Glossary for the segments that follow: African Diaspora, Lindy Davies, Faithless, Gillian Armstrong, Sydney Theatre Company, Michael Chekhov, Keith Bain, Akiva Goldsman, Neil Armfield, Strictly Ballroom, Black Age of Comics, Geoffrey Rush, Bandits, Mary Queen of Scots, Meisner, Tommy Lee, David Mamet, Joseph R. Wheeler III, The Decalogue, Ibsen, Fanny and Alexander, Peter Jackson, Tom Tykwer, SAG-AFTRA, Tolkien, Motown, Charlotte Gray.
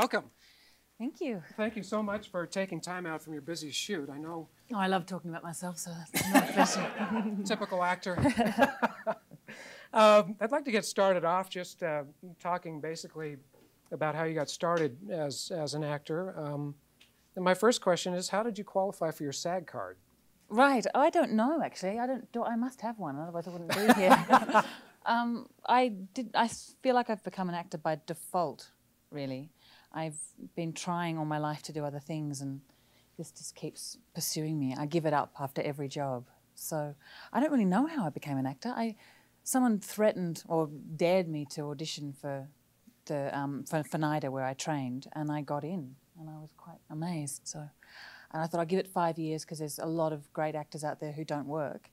Welcome. Thank you. Thank you so much for taking time out from your busy shoot. I know. Oh, I love talking about myself, so that's not efficient. Typical actor. I'd like to get started off just talking basically about how you got started as an actor. And my first question is, how did you qualify for your SAG card? Right. Oh, I don't know, actually. I must have one, otherwise I wouldn't be here. I feel like I've become an actor by default, really. I've been trying all my life to do other things, and this just keeps pursuing me. I give it up after every job. So I don't really know how I became an actor. Someone threatened or dared me to audition for NIDA, where I trained, and I got in, and I was quite amazed. And I thought I'd give it 5 years because there's a lot of great actors out there who don't work.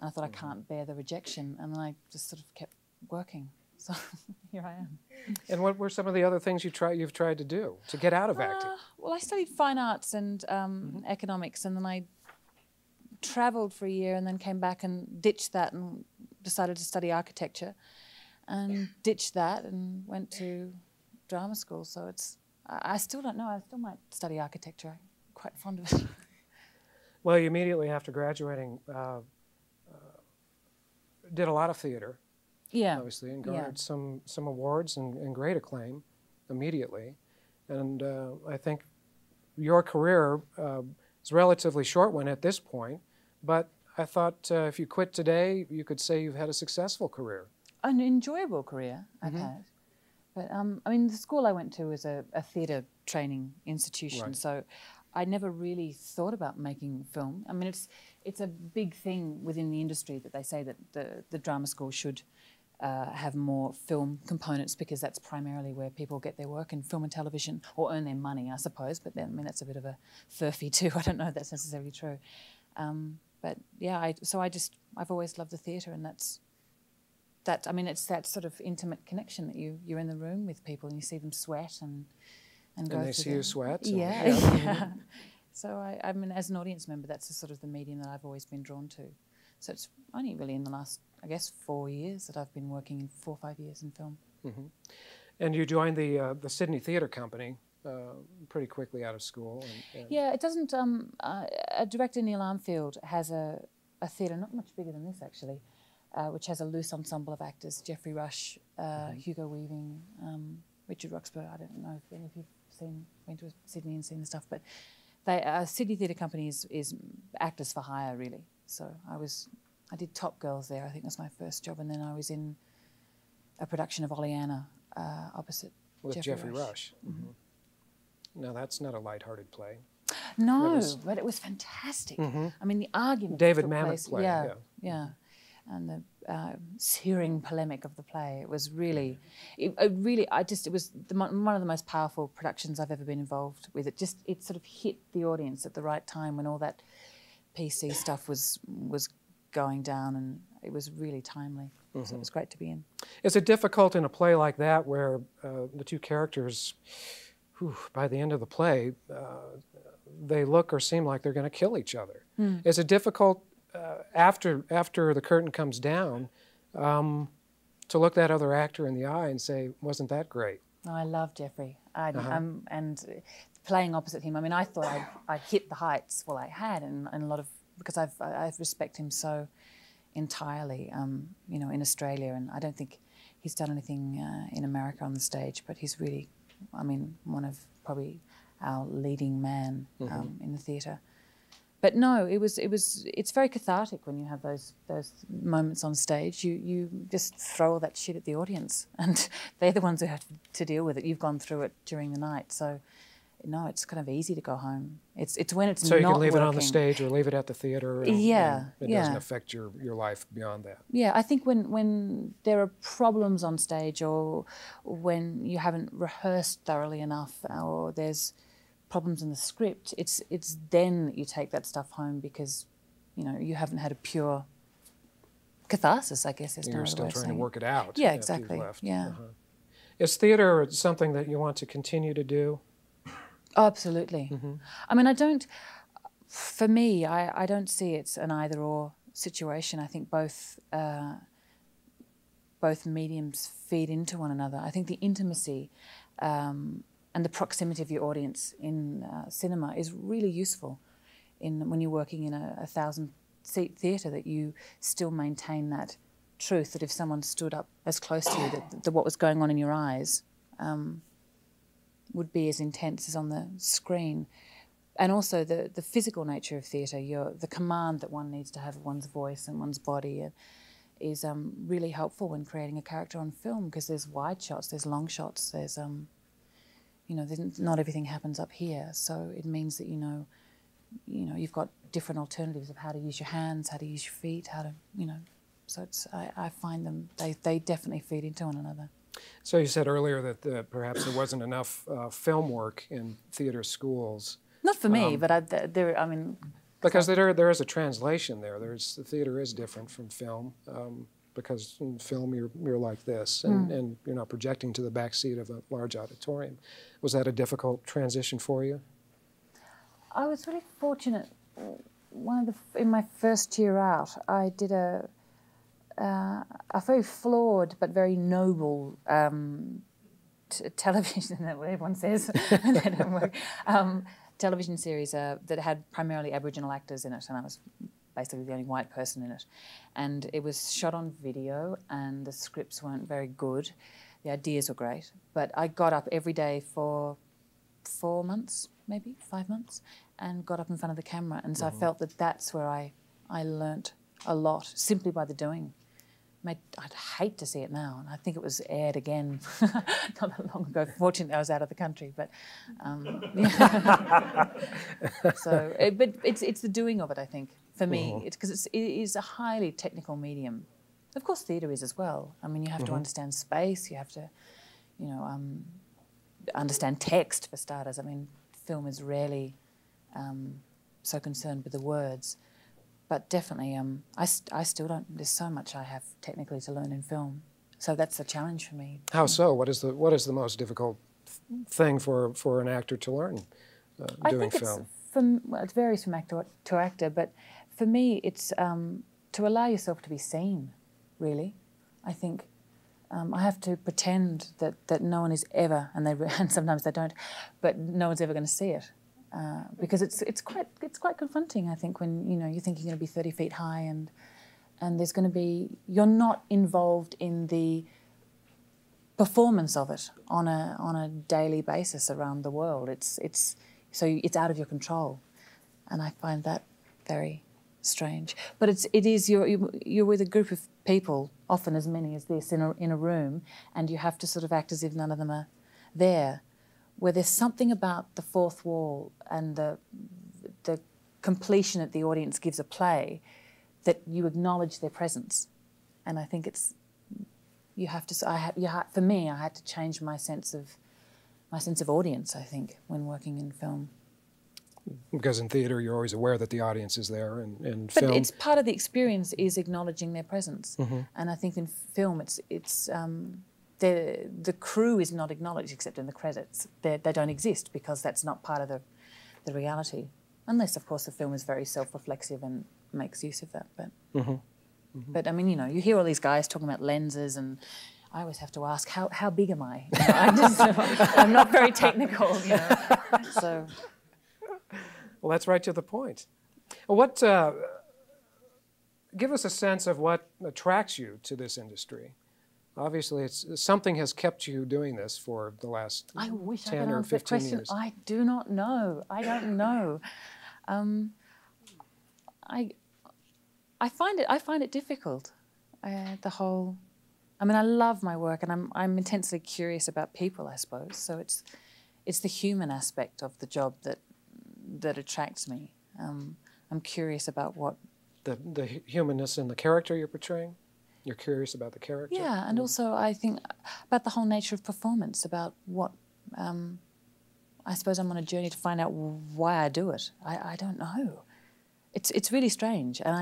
And I thought, I can't bear the rejection. And then I just sort of kept working. So here I am. And what were some of the other things you've tried to do to get out of acting? Well, I studied fine arts and economics, and then I traveled for a year and then came back and ditched that and decided to study architecture and ditched that and went to drama school. So it's, I still don't know. I still might study architecture. I'm quite fond of it. Well, you immediately after graduating did a lot of theater. Yeah, obviously, and garnered some awards and great acclaim immediately. And I think your career is a relatively short one at this point, but I thought if you quit today, you could say you've had a successful career. An enjoyable career, I've had. But I mean, the school I went to was a theatre training institution, so I never really thought about making film. I mean, it's a big thing within the industry that they say that the drama school should have more film components, because that's primarily where people get their work in film and television, or earn their money, I suppose. But then, I mean, that's a bit of a furphy too. I don't know if that's necessarily true. But yeah, I've always loved the theatre, and I mean, it's that sort of intimate connection that you're in the room with people and you see them sweat and they see you sweat. Yeah. So I mean, as an audience member, that's the sort of the medium that I've always been drawn to. So it's only really in the last, I guess, 4 years that I've been working in 4 or 5 years in film. And you joined the Sydney Theatre Company pretty quickly out of school. And yeah, it doesn't. Director Neil Armfield has a theatre not much bigger than this, actually, which has a loose ensemble of actors: Geoffrey Rush, Hugo Weaving, Richard Roxburgh. I don't know if any of you've been to Sydney and seen the stuff, but Sydney Theatre Company is actors for hire, really. So I did Top Girls there. I think that's my first job, and then I was in a production of Oleanna opposite Geoffrey Rush. Now that's not a lighthearted play. No, but it was fantastic. I mean, the argument. David Mamet play. Yeah, yeah, and the searing polemic of the play. It was really, it was one of the most powerful productions I've ever been involved with. It sort of hit the audience at the right time when all that PC stuff was going down, and it was really timely. So it was great to be in. Is it difficult in a play like that where the two characters, by the end of the play, they look or seem like they're going to kill each other? Is it difficult after the curtain comes down to look that other actor in the eye and say, wasn't that great? Oh, I love Geoffrey. And playing opposite him, I mean, I thought I'd hit the heights. Well, I had, and a lot of, because I respect him so entirely, you know, in Australia, and I don't think he's done anything in America on the stage, but he's really, I mean, one of probably our leading man in the theatre. But no, it's very cathartic when you have those moments on stage. You just throw all that shit at the audience, and they're the ones who have to deal with it. You've gone through it during the night, so no, it's kind of easy to go home. It's when it's not working. So you can leave it on the stage or leave it at the theatre. And it doesn't affect your life beyond that. Yeah, I think when there are problems on stage, or when you haven't rehearsed thoroughly enough, or there's problems in the script, it's then that you take that stuff home, because you know you haven't had a pure catharsis, I guess. You're still trying to work it out. Yeah, exactly. Yeah. Is theatre something that you want to continue to do? Oh, absolutely. I mean, for me, I don't see it's an either or situation. I think both mediums feed into one another. I think the intimacy and the proximity of your audience in cinema is really useful in when you're working in a 1,000-seat theatre, that you still maintain that truth that if someone stood up as close to you, that what was going on in your eyes would be as intense as on the screen. And also the physical nature of theatre, the command that one needs to have of one's voice and one's body is really helpful when creating a character on film, because there's wide shots, there's long shots, there's, you know, not everything happens up here. So it means that, you know, you've got different alternatives of how to use your hands, how to use your feet, how to, you know. So it's, I find them, they definitely feed into one another. So you said earlier that perhaps there wasn't enough film work in theatre schools. Not for me, but I mean... Because there is a translation there. The theatre is different from film, because in film you're like this, and you're not projecting to the back seat of a large auditorium. Was that a difficult transition for you? I was really fortunate. In my first year out, I did a very flawed but very noble television, that everyone says they don't work. Television series that had primarily Aboriginal actors in it, and I was basically the only white person in it. And it was shot on video, and the scripts weren't very good. The ideas were great, but I got up every day for 4 months, maybe 5 months, and got up in front of the camera. And so I felt that that's where I learnt a lot, simply by the doing. I'd hate to see it now, and I think it was aired again not that long ago. Fortunately, I was out of the country, but yeah. So, but it's the doing of it, I think, for me, because it is a highly technical medium. Of course, theatre is as well. I mean, you have to understand space. You have to, you know, understand text for starters. I mean, film is rarely so concerned with the words. But definitely, I still don't. There's so much I have technically to learn in film, so that's a challenge for me. How so? What is the most difficult thing for an actor to learn doing film? Well, it varies from actor to actor, but for me, it's to allow yourself to be seen. Really, I think I have to pretend that no one is ever, and sometimes they don't, but no one's ever going to see it. Because it's quite confronting, I think, when you think you're going to be 30 feet high and there's going to be, you're not involved in the performance of it on a daily basis around the world. It's out of your control, and I find that very strange. But you're with a group of people, often as many as this, in a room, and you have to sort of act as if none of them are there. Where there's something about the fourth wall and the completion that the audience gives a play, that you acknowledge their presence, and I think for me, I had to change my sense of audience, I think, when working in film. Because in theatre, you're always aware that the audience is there, and but film, it's part of the experience is acknowledging their presence, and I think in film, it's. The crew is not acknowledged except in the credits. They don't exist because that's not part of the reality, unless, of course, the film is very self-reflexive and makes use of that. But but I mean, you hear all these guys talking about lenses, and I always have to ask, how big am I? I'm not very technical, So, well, that's right to the point. What give us a sense of what attracts you to this industry. Obviously, something has kept you doing this for the last 10 or 15 years. I wish I could answer that question. I do not know. I don't know. I find it difficult. I mean, I love my work, and I'm intensely curious about people, I suppose. So it's the human aspect of the job that attracts me. I'm curious about what the humanness in the character you're portraying. You're curious about the character. Yeah, and also I think about the whole nature of performance, about what, I suppose I'm on a journey to find out why I do it. I don't know. It's really strange. And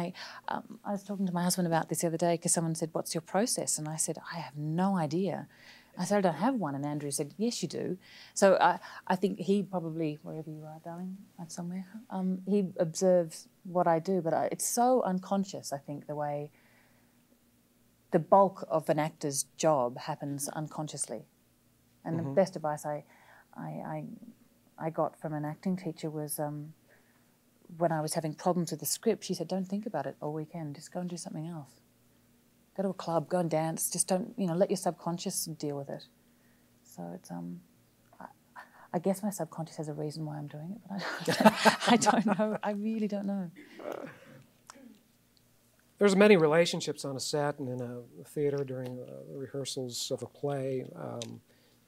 I was talking to my husband about this the other day, because someone said, what's your process? And I said, I have no idea. I said, I don't have one. And Andrew said, yes, you do. So I think he probably, wherever you are, darling, I'm somewhere, he observes what I do. But it's so unconscious, I think, the way... The bulk of an actor's job happens unconsciously. And the best advice I, I got from an acting teacher was when I was having problems with the script, she said, don't think about it all weekend, just go and do something else. Go to a club, go and dance, just don't, you know, let your subconscious deal with it. So it's, I guess my subconscious has a reason why I'm doing it, but I don't know, I really don't know. There's many relationships on a set and in a theater during the rehearsals of a play.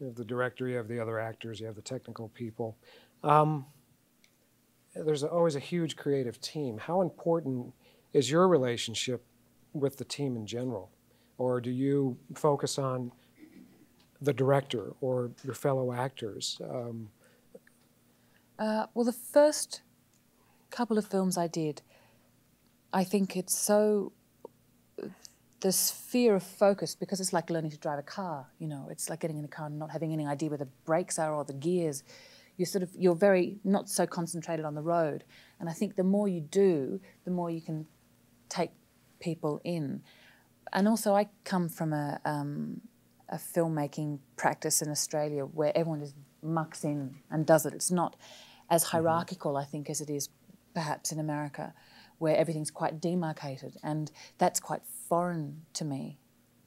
You have the director, you have the other actors, you have the technical people. There's always a huge creative team. How important is your relationship with the team in general? Or do you focus on the director or your fellow actors? Well, the first couple of films I did, I think it's so, the sphere of focus, because it's like learning to drive a car, you know, it's like getting in a car and not having any idea where the brakes are or the gears. You're sort of, you're very not so concentrated on the road. And I think the more you do, the more you can take people in. And also I come from a filmmaking practice in Australia where everyone just mucks in and does it. It's not as hierarchical, I think, as it is perhaps in America, where everything's quite demarcated, and that's quite foreign to me.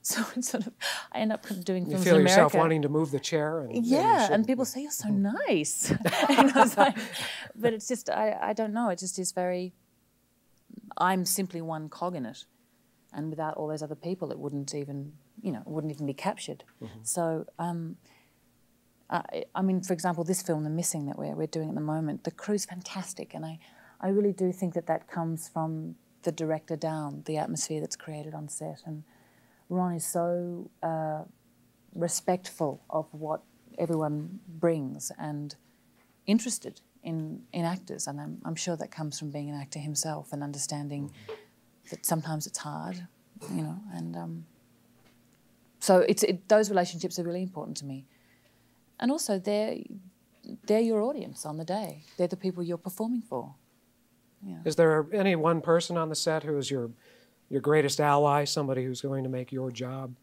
So it's sort of, I end up doing things in America. You feel yourself wanting to move the chair. And, yeah, and people say, you're so nice. And I was like, but it's just, I don't know, it just is very, I'm simply one cog in it. And without all those other people, it wouldn't even, you know, it wouldn't even be captured. Mm-hmm. So, I mean, for example, this film, The Missing, that we're doing at the moment, the crew's fantastic, and I really do think that that comes from the director down, the atmosphere that's created on set. And Ron is so respectful of what everyone brings and interested in actors. And I'm sure that comes from being an actor himself and understanding that sometimes it's hard, you know. And so those relationships are really important to me. And also they're your audience on the day. They're the people you're performing for. Yeah. Is there any one person on the set who is your greatest ally, somebody who's going to make your job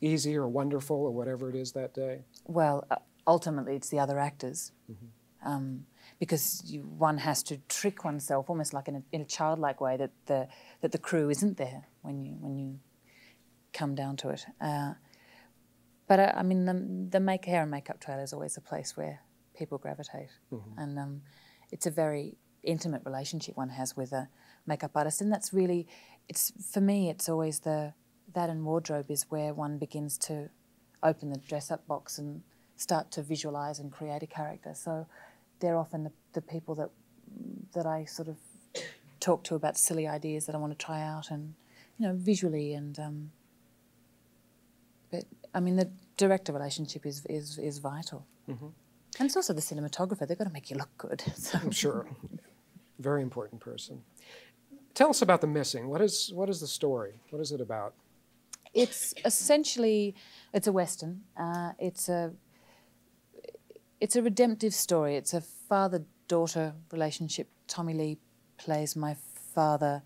easy or wonderful or whatever it is that day? Well, ultimately it's the other actors. Mm-hmm. Because one has to trick oneself almost like in a childlike way that the crew isn't there when you come down to it. But I mean, the hair and makeup trailer is always a place where people gravitate. Mm-hmm. And it's a very intimate relationship one has with a makeup artist, and that's really, it's for me, it's always that and wardrobe is where one begins to open the dress-up box and start to visualise and create a character. So they're often the people that I sort of talk to about silly ideas that I want to try out, and you know, visually and. But I mean, the director relationship is vital. Mm-hmm. And it's also the cinematographer. They've got to make you look good. So. I'm sure. Very important person. Tell us about The Missing. What is the story? What is it about? It's essentially, it's a Western. It's a redemptive story. It's a father-daughter relationship. Tommy Lee plays my father,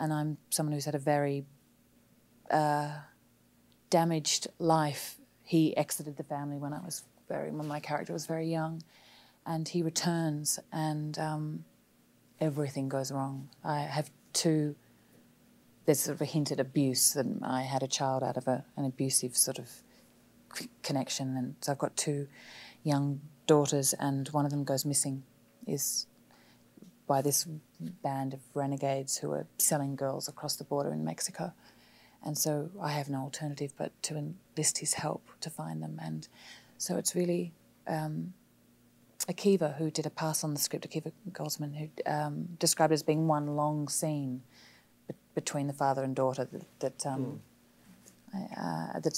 and I'm someone who's had a very damaged life. He exited the family when my character was very young, and he returns, and everything goes wrong. I have there's sort of a hint at abuse, and I had a child out of an abusive sort of connection, and so I've got 2 young daughters, and one of them goes missing, is by this band of renegades who are selling girls across the border in Mexico. And so I have no alternative but to enlist his help to find them. And so it's really Akiva, who did a pass on the script, Akiva Goldsman, who described it as being one long scene between the father and daughter that's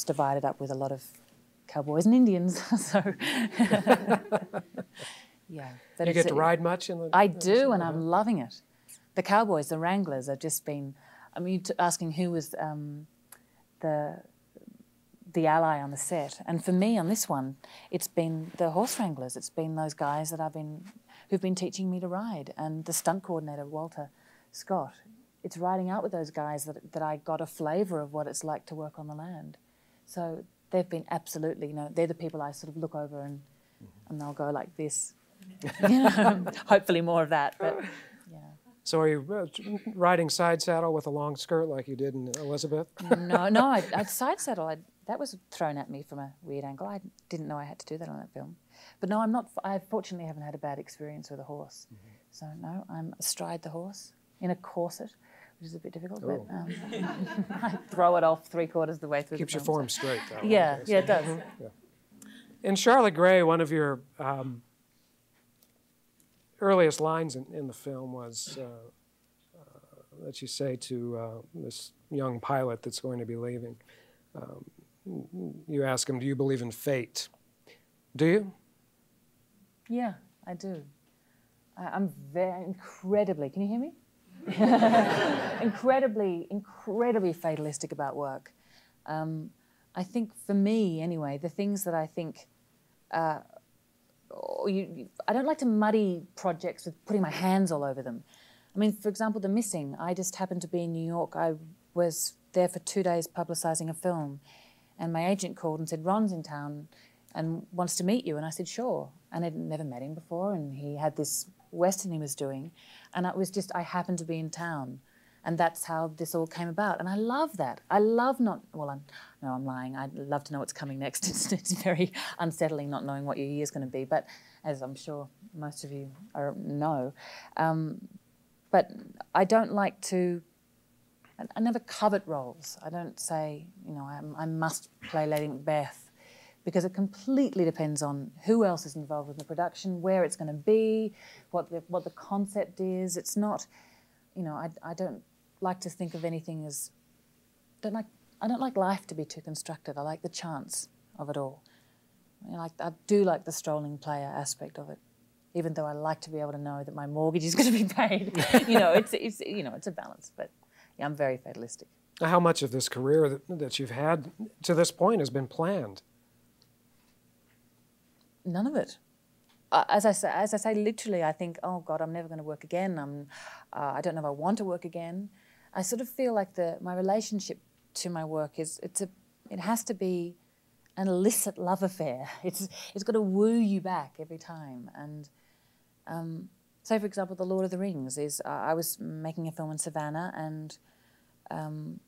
divided up with a lot of cowboys and Indians. So, yeah. You get to ride much? I do, and I'm loving it. The cowboys, the Wranglers, have just been... I mean, asking who was the ally on the set, and for me on this one, it's been the horse wranglers. It's been those guys that who've been teaching me to ride, and the stunt coordinator Walter Scott. It's riding out with those guys that I got a flavour of what it's like to work on the land. So they've been absolutely, you know, they're the people I sort of look over and, and they'll go like this. Hopefully more of that, but yeah. So are you riding side saddle with a long skirt like you did in Elizabeth? No, no, I'd side saddle. That was thrown at me from a weird angle. I didn't know I had to do that on that film. But no, I'm not. I fortunately haven't had a bad experience with a horse. So no, I'm astride the horse in a corset, which is a bit difficult, oh. But I throw it off three-quarters the way through. Keeps the film, your form straight, though. Yeah, yeah, it does. Yeah. In Charlotte Gray, one of your earliest lines in the film was that you say to this young pilot that's going to be leaving, you ask him, do you believe in fate? Do you? Yeah, I do. I'm very incredibly, can you hear me? incredibly fatalistic about work. I think for me, anyway, the things that I think, I don't like to muddy projects with putting my hands all over them. I mean, for example, The Missing, I just happened to be in New York. I was there for 2 days publicising a film, and my agent called and said, Ron's in town and wants to meet you. And I said, sure. And I'd never met him before, and he had this Western he was doing, and it was just, I happened to be in town, and that's how this all came about. And I love that. I love not, well, I'm lying. I'd love to know what's coming next. It's very unsettling not knowing what your year's going to be, but as I'm sure most of you are, know. But I don't like to, I never covet roles. I don't say, you know, I must play Lady Macbeth, because it completely depends on who else is involved in the production, where it's going to be, what the concept is. It's not, you know, I don't like to think of anything as, I don't like life to be too constructed. I like the chance of it all. I do like the strolling player aspect of it, even though I like to be able to know that my mortgage is going to be paid. You know, it's you know, it's a balance, but yeah, I'm very fatalistic. How much of this career that you've had to this point has been planned? None of it. As I say, literally, I think, oh God, I'm never going to work again. I don't know if I want to work again. I sort of feel like my relationship to my work is it has to be an illicit love affair. It's got to woo you back every time. And so, for example, The Lord of the Rings is I was making a film in Savannah, and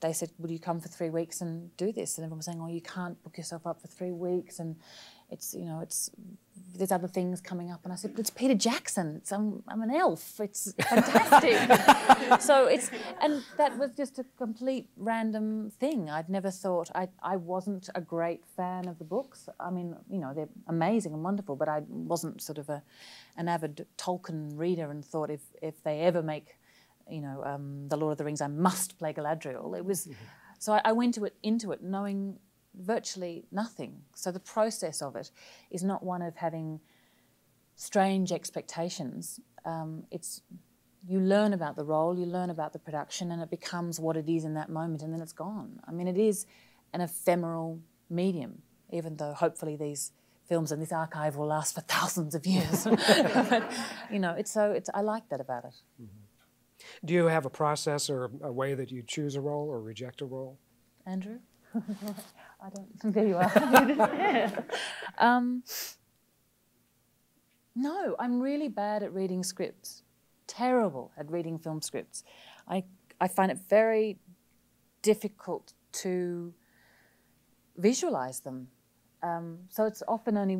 they said, "Will you come for 3 weeks and do this?" And everyone was saying, "Oh, you can't book yourself up for 3 weeks." And it's, you know, there's other things coming up. And I said, but it's Peter Jackson. I'm an elf. It's fantastic. So it's, and that was just a complete random thing. I'd never thought, I wasn't a great fan of the books. I mean, you know, they're amazing and wonderful, but I wasn't sort of an avid Tolkien reader and thought if they ever make, you know, The Lord of the Rings, I must play Galadriel. It was, so I went into it knowing virtually nothing. So the process of it is not one of having strange expectations. It's you learn about the role, you learn about the production, and it becomes what it is in that moment, and then it's gone. I mean, it is an ephemeral medium, even though hopefully these films and this archive will last for thousands of years. But, you know, I like that about it. Mm-hmm. Do you have a process or a way that you choose a role or reject a role? Andrew? I don't. There you are. Yeah. No, I'm really bad at reading scripts. Terrible at reading film scripts. I find it very difficult to visualize them. So it's often only,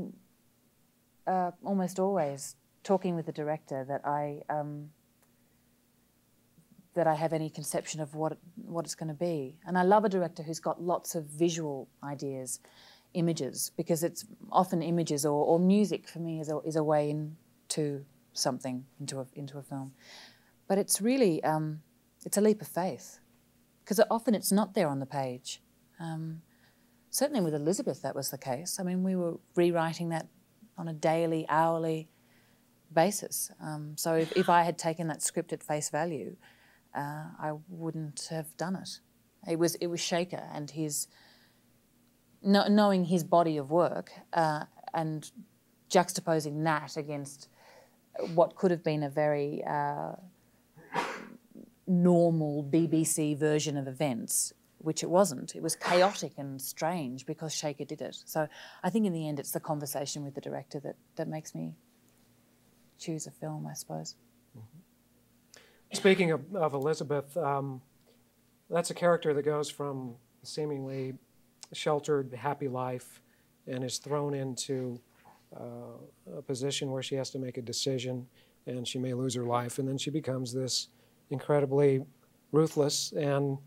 almost always, talking with the director that I have any conception of what it's going to be. And I love a director who's got lots of visual ideas, images, because it's often images or music for me is a way into something, into a film. But it's really, it's a leap of faith, because often it's not there on the page. Certainly with Elizabeth that was the case. I mean, we were rewriting that on a daily, hourly basis. So if I had taken that script at face value, I wouldn't have done it. It was Shaker and knowing his body of work and juxtaposing that against what could have been a very normal BBC version of events which it wasn't. It was chaotic and strange because Shaker did it. So I think in the end it's the conversation with the director that makes me choose a film, I suppose. Mm-hmm. Speaking of Elizabeth, that's a character that goes from seemingly sheltered, happy life and is thrown into a position where she has to make a decision and she may lose her life, and then she becomes this incredibly ruthless and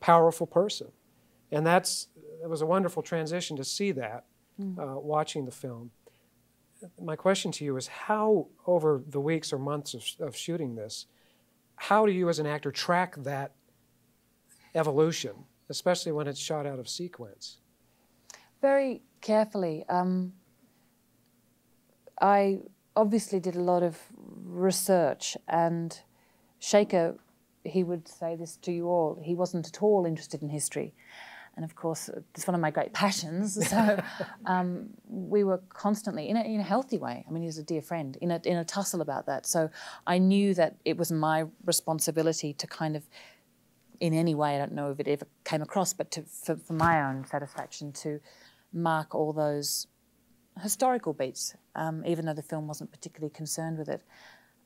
powerful person. And it was a wonderful transition to see that, watching the film. My question to you is, how, over the weeks or months of shooting this, how do you as an actor track that evolution, especially when it's shot out of sequence? Very carefully. I obviously did a lot of research, and Shaker, he would say this to you all, he wasn't at all interested in history. And of course, it's one of my great passions. So we were constantly, in a healthy way, I mean, he was a dear friend, in a tussle about that. So I knew that it was my responsibility to kind of, in any way, I don't know if it ever came across, but for my own satisfaction, to mark all those historical beats, even though the film wasn't particularly concerned with it.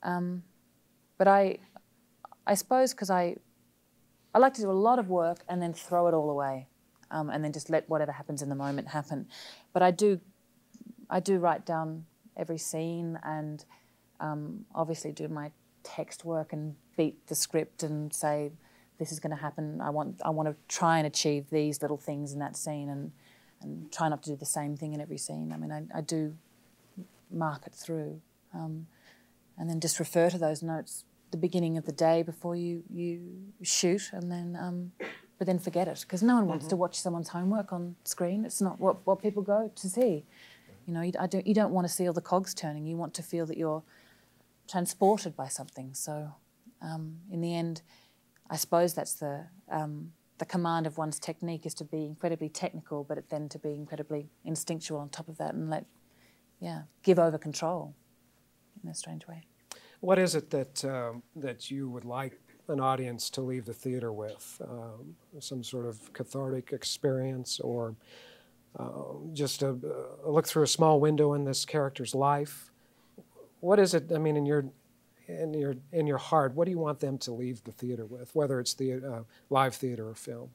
But I suppose because I like to do a lot of work and then throw it all away, and then just let whatever happens in the moment happen. But I do write down every scene and obviously do my text work and beat the script and say, this is going to happen. I want to try and achieve these little things in that scene, and try not to do the same thing in every scene. I mean, I do mark it through, and then just refer to those notes the beginning of the day before you shoot, and then but then forget it, because no one wants to watch someone's homework on screen. It's not what people go to see. You know, you don't want to see all the cogs turning. You want to feel that you're transported by something. So in the end, I suppose that's the command of one's technique, is to be incredibly technical, but then to be incredibly instinctual on top of that, and give over control in a strange way. What is it that you would like an audience to leave the theater with? Some sort of cathartic experience, or just a look through a small window in this character's life? What is it? I mean, in your heart, what do you want them to leave the theater with? Whether it's the live theater or film?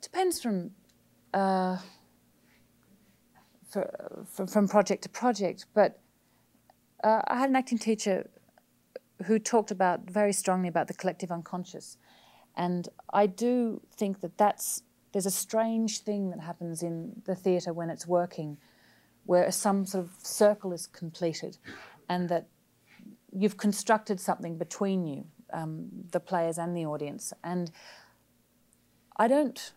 Depends from project to project. But I had an acting teacher who talked very strongly about the collective unconscious. And I do think that there's a strange thing that happens in the theatre when it's working, where some sort of circle is completed, and that you've constructed something between you, the players and the audience. And I don't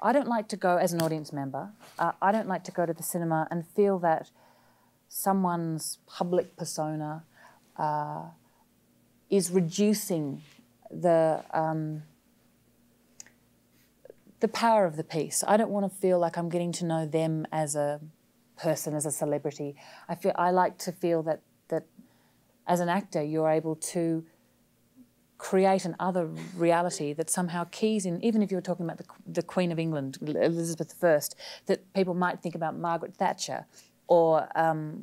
like to go, as an audience member, I don't like to go to the cinema and feel that someone's public persona is reducing the power of the piece. I don't want to feel like I'm getting to know them as a person, as a celebrity. I like to feel that as an actor you're able to create an other reality that somehow keys in, even if you're talking about the Queen of England, Elizabeth I, that people might think about Margaret Thatcher, or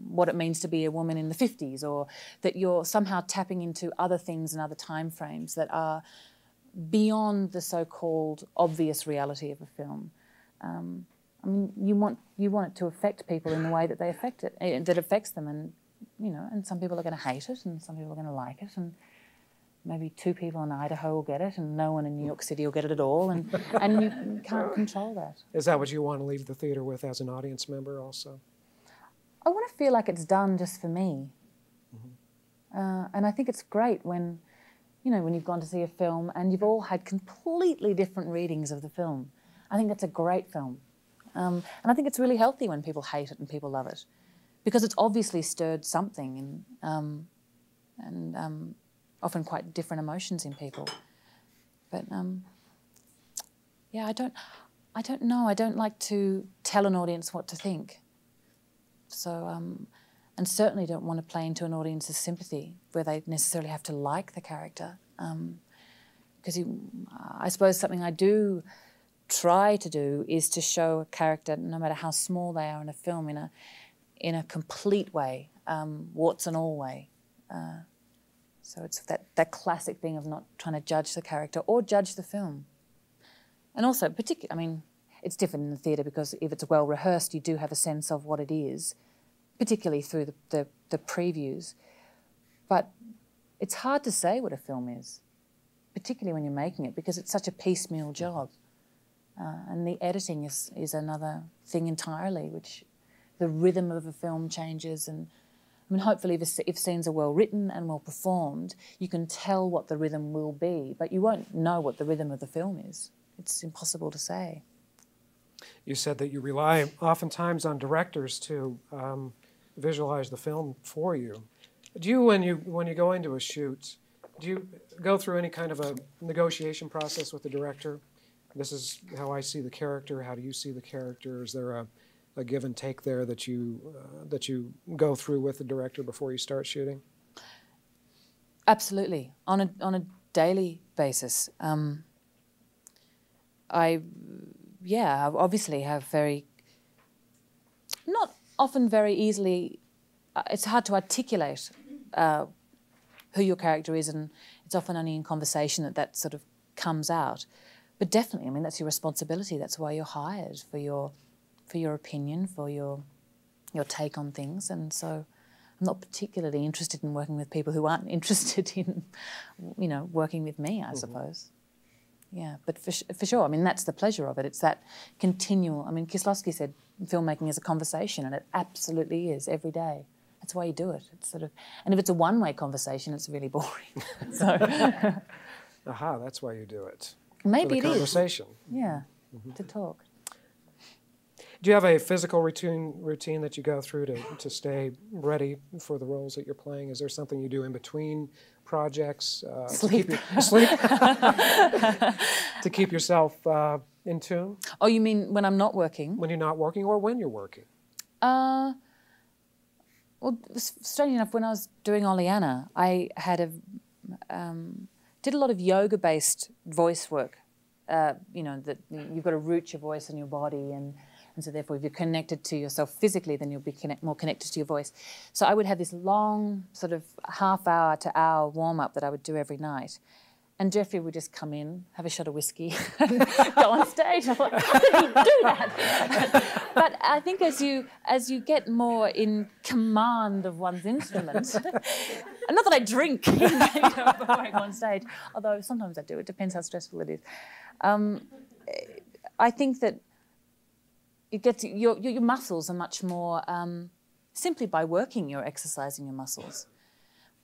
what it means to be a woman in the 50s, or that you're somehow tapping into other things and other time frames that are beyond the so-called obvious reality of a film. I mean, you want it to affect people in the way that that affects them, and you know, and some people are going to hate it, and some people are going to like it, and maybe two people in Idaho will get it, and no one in New York City will get it at all, and you can't control that. Is that what you want to leave the theatre with as an audience member, also? I want to feel like it's done just for me. Mm-hmm. And I think it's great when, you know, when you've gone to see a film and you've all had completely different readings of the film. I think that's a great film. And I think it's really healthy when people hate it and people love it, because it's obviously stirred something and often quite different emotions in people. But yeah, I don't know. I don't like to tell an audience what to think. So, and certainly don't want to play into an audience's sympathy where they necessarily have to like the character. because I suppose something I do try to do is to show a character, no matter how small they are in a film, in a complete way, warts and all way. So it's that classic thing of not trying to judge the character or judge the film. And also, particularly, I mean, it's different in the theatre because if it's well rehearsed, you do have a sense of what it is, particularly through the previews. But it's hard to say what a film is, particularly when you're making it, because it's such a piecemeal job. And the editing is another thing entirely, which the rhythm of a film changes. And I mean, hopefully if scenes are well written and well performed, you can tell what the rhythm will be, but you won't know what the rhythm of the film is. It's impossible to say. You said that you rely oftentimes on directors to visualize the film for you. Do you, when you go into a shoot, do you go through any kind of a negotiation process with the director? This is how I see the character. How do you see the character? Is there a give and take there that you go through with the director before you start shooting? Absolutely, on a daily basis. I obviously have not often very easily. It's hard to articulate who your character is, and it's often only in conversation that sort of comes out. But definitely, I mean, that's your responsibility. That's why you're hired, for your opinion, for your take on things. And so, I'm not particularly interested in working with people who aren't interested in, you know, working with me, I mm-hmm. suppose. Yeah, but for sure, I mean, that's the pleasure of it. It's that continual, I mean, Kieślowski said filmmaking is a conversation, and it absolutely is, every day. That's why you do it. It's sort of, and if it's a one-way conversation, it's really boring. So, aha, that's why you do it. Maybe it is. Conversation. Yeah, mm-hmm. to talk. Do you have a physical routine that you go through to stay ready for the roles that you're playing? Is there something you do in between projects? Sleep. To keep yourself in tune? Oh, you mean when I'm not working? When you're not working or when you're working? Well, strangely enough, when I was doing Oleana, I had did a lot of yoga-based voice work. You know, that you've got to root your voice in your body, and so therefore if you're connected to yourself physically, then you'll be more connected to your voice. So I would have this long sort of half-hour to hour warm-up that I would do every night. And Geoffrey would just come in, have a shot of whiskey, and go on stage. I thought, how did he do that? But I think as you get more in command of one's instrument, and not that I drink, you know, before I go on stage, although sometimes I do. It depends how stressful it is. I think that it gets your muscles are much more simply by working. You're exercising your muscles.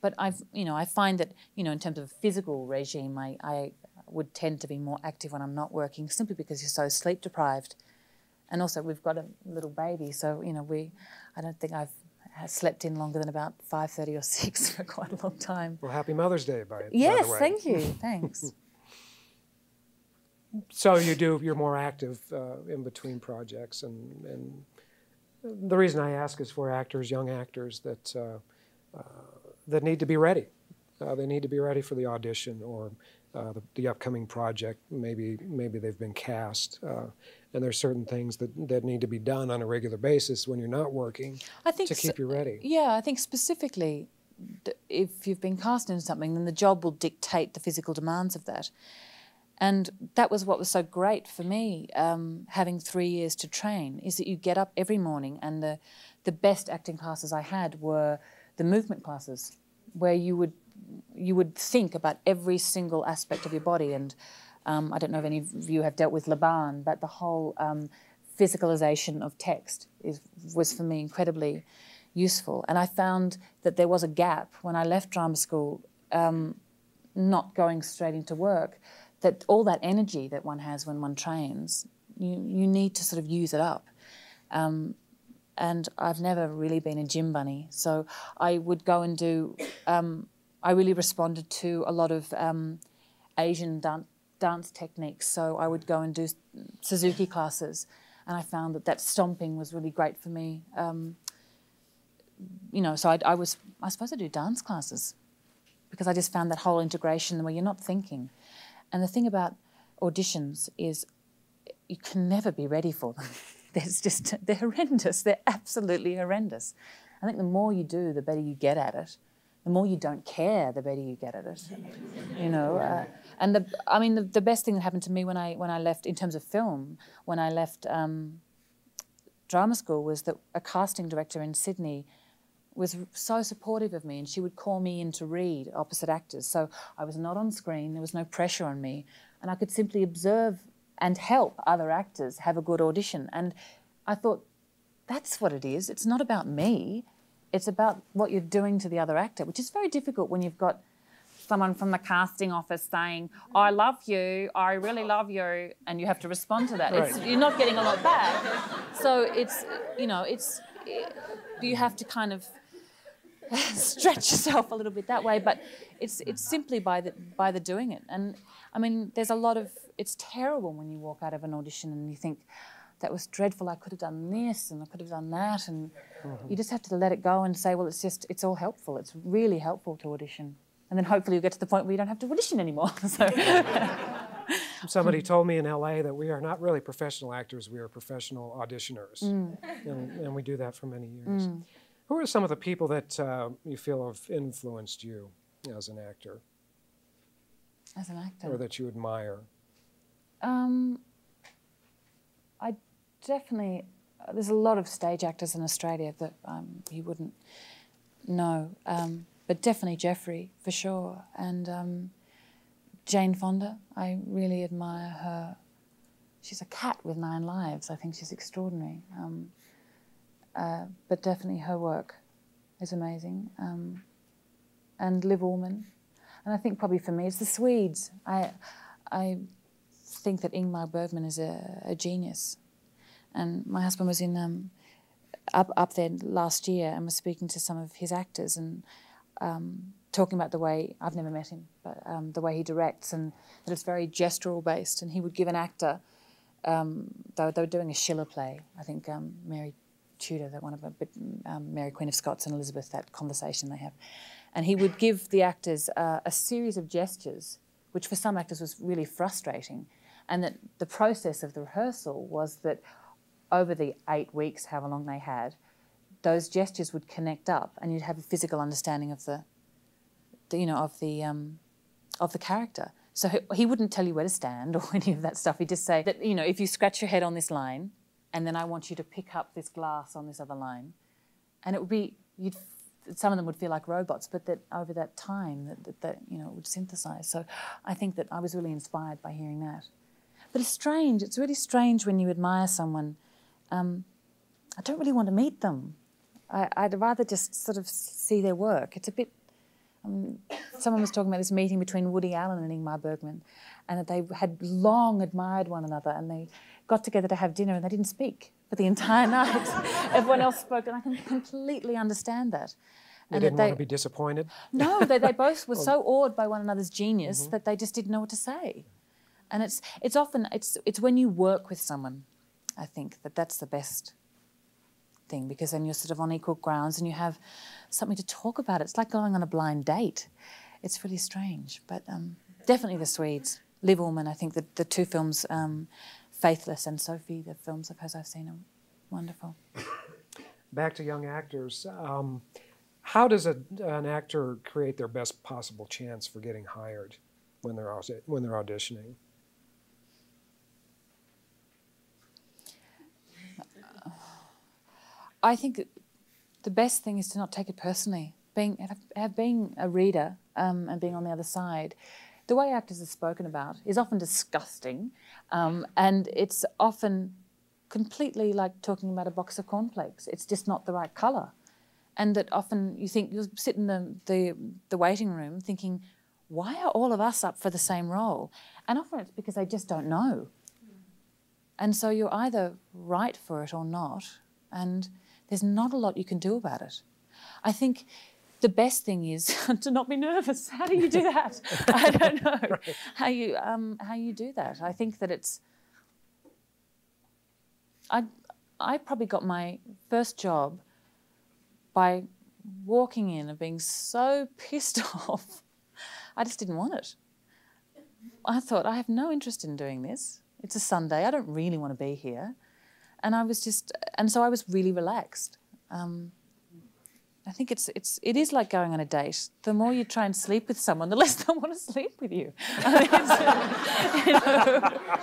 But I find that, you know, in terms of physical regime, I would tend to be more active when I'm not working, simply because you're so sleep deprived, and also we've got a little baby, so you know I don't think I've slept in longer than about 5:30 or 6 for quite a long time. Well, happy Mother's Day, by the way. Yes, thank you. Thanks. So you're more active in between projects, and the reason I ask is for actors, young actors that need to be ready. They need to be ready for the audition or the upcoming project. Maybe they've been cast, and there's certain things that need to be done on a regular basis when you're not working to keep you ready. Yeah, I think specifically if you've been cast in something, then the job will dictate the physical demands of that. And that was what was so great for me, having 3 years to train, is that you get up every morning, and the best acting classes I had were the movement classes, where you would think about every single aspect of your body. And I don't know if any of you have dealt with Laban, but the whole physicalization of text was for me incredibly useful. And I found that there was a gap when I left drama school, not going straight into work, that all that energy that one has when one trains, you need to sort of use it up. And I've never really been a gym bunny. So I would go and do, I really responded to a lot of Asian dance techniques. So I would go and do Suzuki classes. And I found that stomping was really great for me. You know, so I was supposed to do dance classes because I just found that whole integration where you're not thinking. And the thing about auditions is you can never be ready for them. They're horrendous. They're absolutely horrendous. I think the more you do, the better you get at it. The more you don't care, the better you get at it. You know, and the best thing that happened to me when I left, in terms of film, when I left drama school, was that a casting director in Sydney was so supportive of me, and she would call me in to read opposite actors. So I was not on screen, there was no pressure on me, and I could simply observe and help other actors have a good audition. And I thought, that's what it is. It's not about me. It's about what you're doing to the other actor, which is very difficult when you've got someone from the casting office saying, I love you, I really love you, and you have to respond to that. Right. You're not getting a lot back. So it's, you know, it's, you have to kind of stretch yourself a little bit that way, but it's simply by the doing it. And I mean, there's a lot of, it's terrible when you walk out of an audition and you think, that was dreadful, I could have done this and I could have done that, and you just have to let it go and say, well, it's just, it's all helpful. It's really helpful to audition. And then hopefully you'll get to the point where you don't have to audition anymore. So. Somebody told me in LA that we are not really professional actors, we are professional auditioners. Mm. And we do that for many years. Mm. Who are some of the people that you feel have influenced you as an actor? As an actor? Or that you admire? Definitely, there's a lot of stage actors in Australia that you wouldn't know, but definitely Geoffrey, for sure, and Jane Fonda, I really admire her. She's a cat with 9 lives, I think she's extraordinary, but definitely her work is amazing, and Liv Ullman, and I think probably for me it's the Swedes. I think that Ingmar Bergman is a genius. And my husband was in up there last year and was speaking to some of his actors and talking about the way, I've never met him, but the way he directs, and that it's very gestural based. And he would give an actor, they were doing a Schiller play, I think Mary Tudor, that one of them, but Mary Queen of Scots and Elizabeth, that conversation they have. And he would give the actors a series of gestures, which for some actors was really frustrating. And that the process of the rehearsal was that over the 8 weeks, however long they had, those gestures would connect up, and you'd have a physical understanding of the character. So he wouldn't tell you where to stand or any of that stuff. He'd just say that, you know, if you scratch your head on this line, and then I want you to pick up this glass on this other line, and it would be, some of them would feel like robots, but that over that time, that you know, it would synthesize. So I think that I was really inspired by hearing that. But it's strange. It's really strange when you admire someone. I don't really want to meet them. I'd rather just sort of see their work. It's a bit... someone was talking about this meeting between Woody Allen and Ingmar Bergman, and that they had long admired one another, and they got together to have dinner and they didn't speak for the entire night. Everyone else spoke, and I can completely understand that. And they didn't want to be disappointed? No, they both were so awed by one another's genius that they just didn't know what to say. And it's often, it's when you work with someone, I think, that's the best thing, because then you're sort of on equal grounds and you have something to talk about. It's like going on a blind date. It's really strange, but definitely the Swedes. Liv Ullman, I think the 2 films, Faithless and Sophie, the films of hers I've seen, are wonderful. Back to young actors. How does an actor create their best possible chance for getting hired when they're auditioning? I think the best thing is to not take it personally. Being a reader and being on the other side, the way actors are spoken about is often disgusting, and it's often completely like talking about a box of cornflakes. It's just not the right colour. And that often you think, you'll sit in the waiting room thinking, why are all of us up for the same role? And often it's because they just don't know. And so you're either right for it or not, and there's not a lot you can do about it. I think the best thing is to not be nervous. How do you do that? I don't know how you do that. I think that it's... I probably got my first job by walking in and being so pissed off. I just didn't want it. I thought, I have no interest in doing this. It's a Sunday. I don't really want to be here. And I was just, and so I was really relaxed. I think it is like going on a date. The more you try and sleep with someone, the less they want to sleep with you. I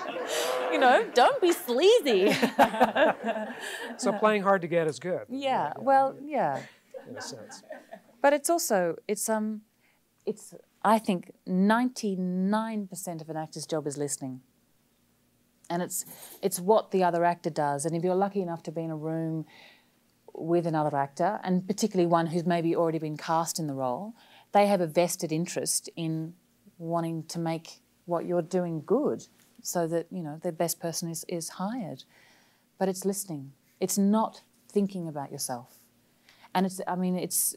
mean, you know, don't be sleazy. So playing hard to get is good. Yeah, well, yeah. In a sense. But it's also, it's I think 99% of an actor's job is listening. And it's what the other actor does. And if you're lucky enough to be in a room with another actor, and particularly one who's maybe already been cast in the role, they have a vested interest in wanting to make what you're doing good so that, you know, the best person is hired. But it's listening. It's not thinking about yourself. And it's, I mean, it's,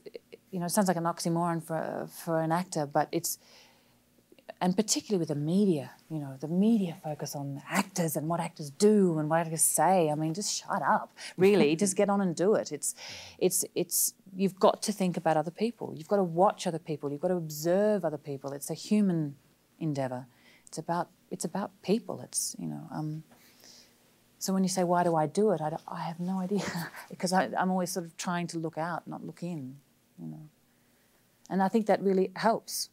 you know, it sounds like an oxymoron for an actor, but it's, and particularly with the media, you know, the media focus on actors and what actors do and what actors say. I mean, just shut up, really. Just get on and do it. It's, you've got to think about other people. You've got to watch other people. You've got to observe other people. It's a human endeavour. It's about people. It's, you know, so when you say, why do I do it? I have no idea, because I'm always sort of trying to look out, not look in, you know. And I think that really helps.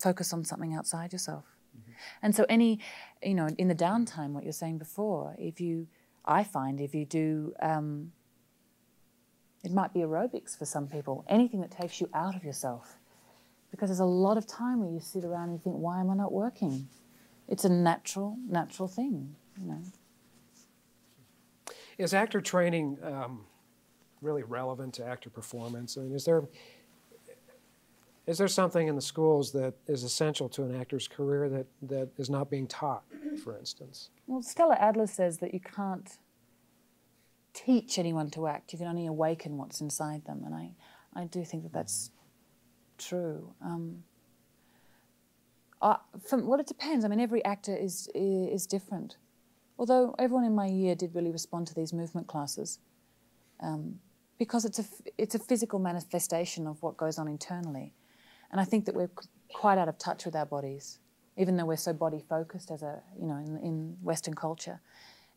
Focus on something outside yourself. Mm-hmm. And so any, you know, in the downtime, what you're saying before, I find if you do, it might be aerobics for some people, anything that takes you out of yourself. Because there's a lot of time where you sit around and you think, why am I not working? It's a natural thing, you know. Is actor training really relevant to actor performance? I mean, is there something in the schools that is essential to an actor's career that is not being taught, for instance? Well, Stella Adler says that you can't teach anyone to act. You can only awaken what's inside them. And I do think that that's true. Well, it depends. I mean, every actor is different. Although everyone in my year did really respond to these movement classes. Because it's a physical manifestation of what goes on internally. And I think that we're quite out of touch with our bodies, even though we're so body-focused as a, you know, in Western culture,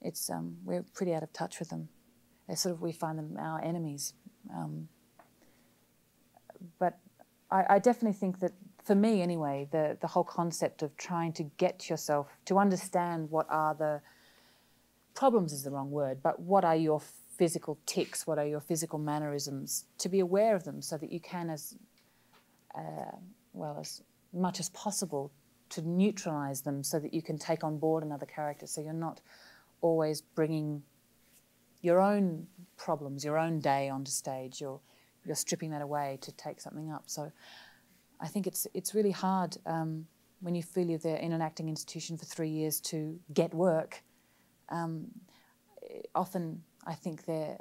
it's we're pretty out of touch with them. We find them our enemies. But I definitely think that, for me anyway, the whole concept of trying to get yourself to understand what are the problems is the wrong word, but what are your physical tics, what are your physical mannerisms, to be aware of them so that you can as much as possible to neutralise them so that you can take on board another character, so you're not always bringing your own problems, your own day onto stage. You're stripping that away to take something up. So I think it's really hard when you feel you're in an acting institution for 3 years to get work. Often I think they're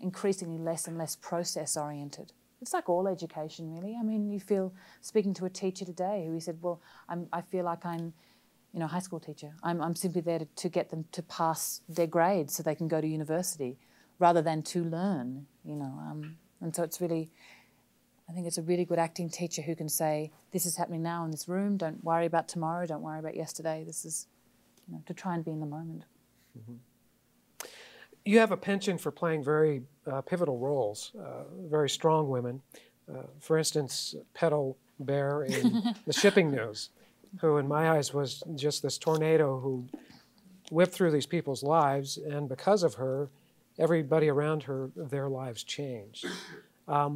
increasingly less and less process-oriented. It's like all education, really. I mean, you feel, speaking to a teacher today who said, well, I feel like I'm, you know, a high school teacher. I'm simply there to get them to pass their grades so they can go to university rather than to learn, you know. And so it's really, I think it's a really good acting teacher who can say, this is happening now in this room, don't worry about tomorrow, don't worry about yesterday. This is, you know, to try and be in the moment. Mm-hmm. You have a penchant for playing very pivotal roles, very strong women. For instance, Petal Bear in The Shipping News, who in my eyes was just this tornado who whipped through these people's lives, and because of her, everybody around her, their lives changed. Are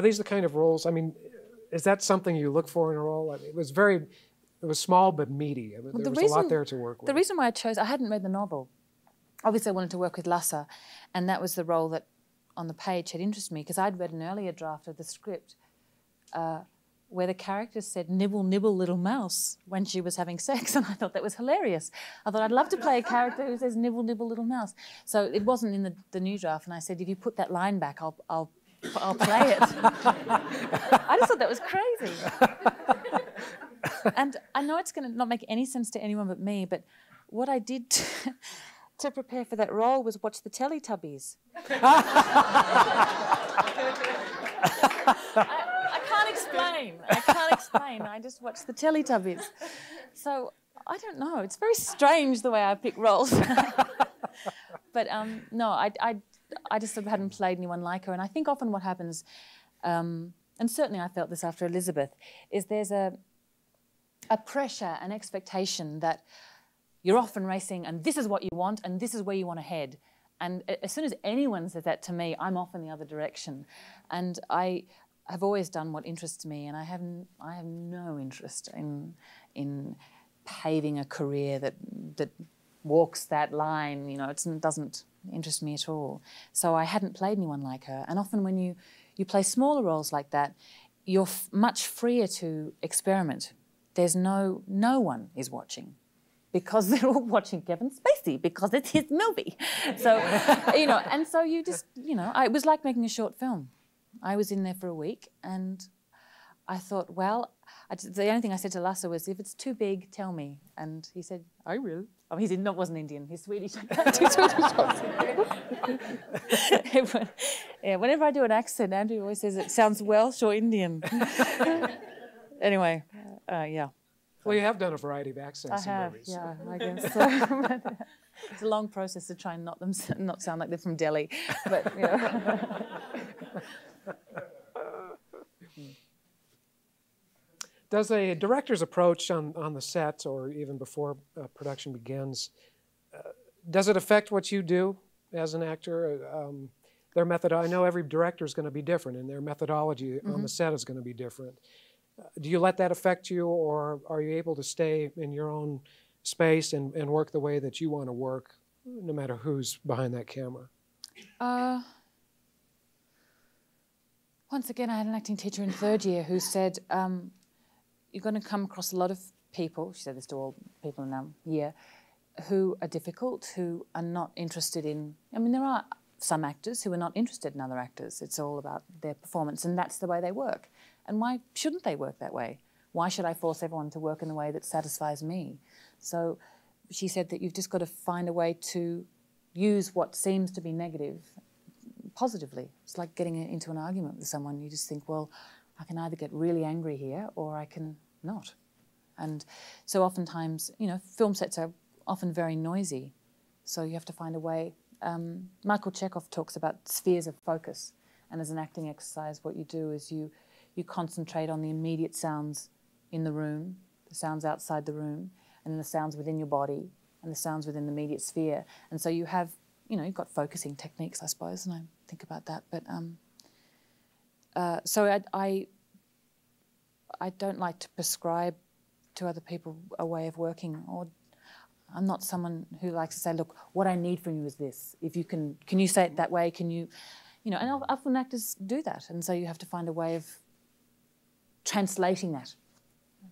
these the kind of roles, I mean, is that something you look for in a role? I mean, it was small but meaty. There was a lot there to work with. The reason why I hadn't read the novel. Obviously, I wanted to work with Lasse, and that was the role that on the page had interested me, because I'd read an earlier draft of the script where the character said, nibble, nibble, little mouse, when she was having sex, and I thought that was hilarious. I thought, I'd love to play a character who says, nibble, nibble, little mouse. So it wasn't in the new draft, and I said, if you put that line back, I'll play it. I just thought that was crazy. And I know it's going to not make any sense to anyone but me, but what I did... to prepare for that role was watch the Teletubbies. I can't explain. train, I just watched the Teletubbies. So I don't know. It's very strange the way I pick roles. But no, I just hadn't played anyone like her. And I think often what happens, and certainly I felt this after Elizabeth, is there's a pressure, an expectation that you're often racing and this is what you want and this is where you want to head. And as soon as anyone says that to me, I'm off in the other direction. And I have always done what interests me, and I have no interest in paving a career that walks that line. You know, it doesn't interest me at all. So I hadn't played anyone like her. And often when you play smaller roles like that, you're much freer to experiment. There's no one is watching, because they're all watching Kevin Spacey, because it's his movie. So, you know, and so you just, you know, it was like making a short film. I was in there for a week and I thought, well, the only thing I said to Lasse was, if it's too big, tell me. And he said, I will. Oh, he wasn't Indian, he's Swedish. Yeah, whenever I do an accent, Andrew always says it sounds Welsh or Indian. Anyway, yeah. Well, you have done a variety of accents in movies. Yeah, I guess so. It's a long process to try and not sound like they're from Delhi, but you know. Does a director's approach on the set, or even before production begins, does it affect what you do as an actor? Their method. I know every director is going to be different, and their methodology on the set is going to be different. Do you let that affect you, or are you able to stay in your own space and work the way that you want to work, no matter who's behind that camera? Once again, I had an acting teacher in third year who said, you're going to come across a lot of people, she said this to all people in that year, who are difficult, who are not interested in, I mean, there are some actors who are not interested in other actors. It's all about their performance, and that's the way they work. And why shouldn't they work that way? Why should I force everyone to work in the way that satisfies me? So she said that you've just got to find a way to use what seems to be negative positively. It's like getting into an argument with someone. You just think, well, I can either get really angry here or I can not. And so oftentimes, you know, film sets are often very noisy. So you have to find a way. Michael Chekhov talks about spheres of focus. And as an acting exercise, what you do is you concentrate on the immediate sounds in the room, the sounds outside the room, and the sounds within your body, and the sounds within the immediate sphere. And so you have, you know, you've got focusing techniques, I suppose, and I think about that. But so I don't like to prescribe to other people a way of working, or I'm not someone who likes to say, look, what I need from you is this. If you can you say it that way? Can you, you know, and often actors do that. And so you have to find a way of translating that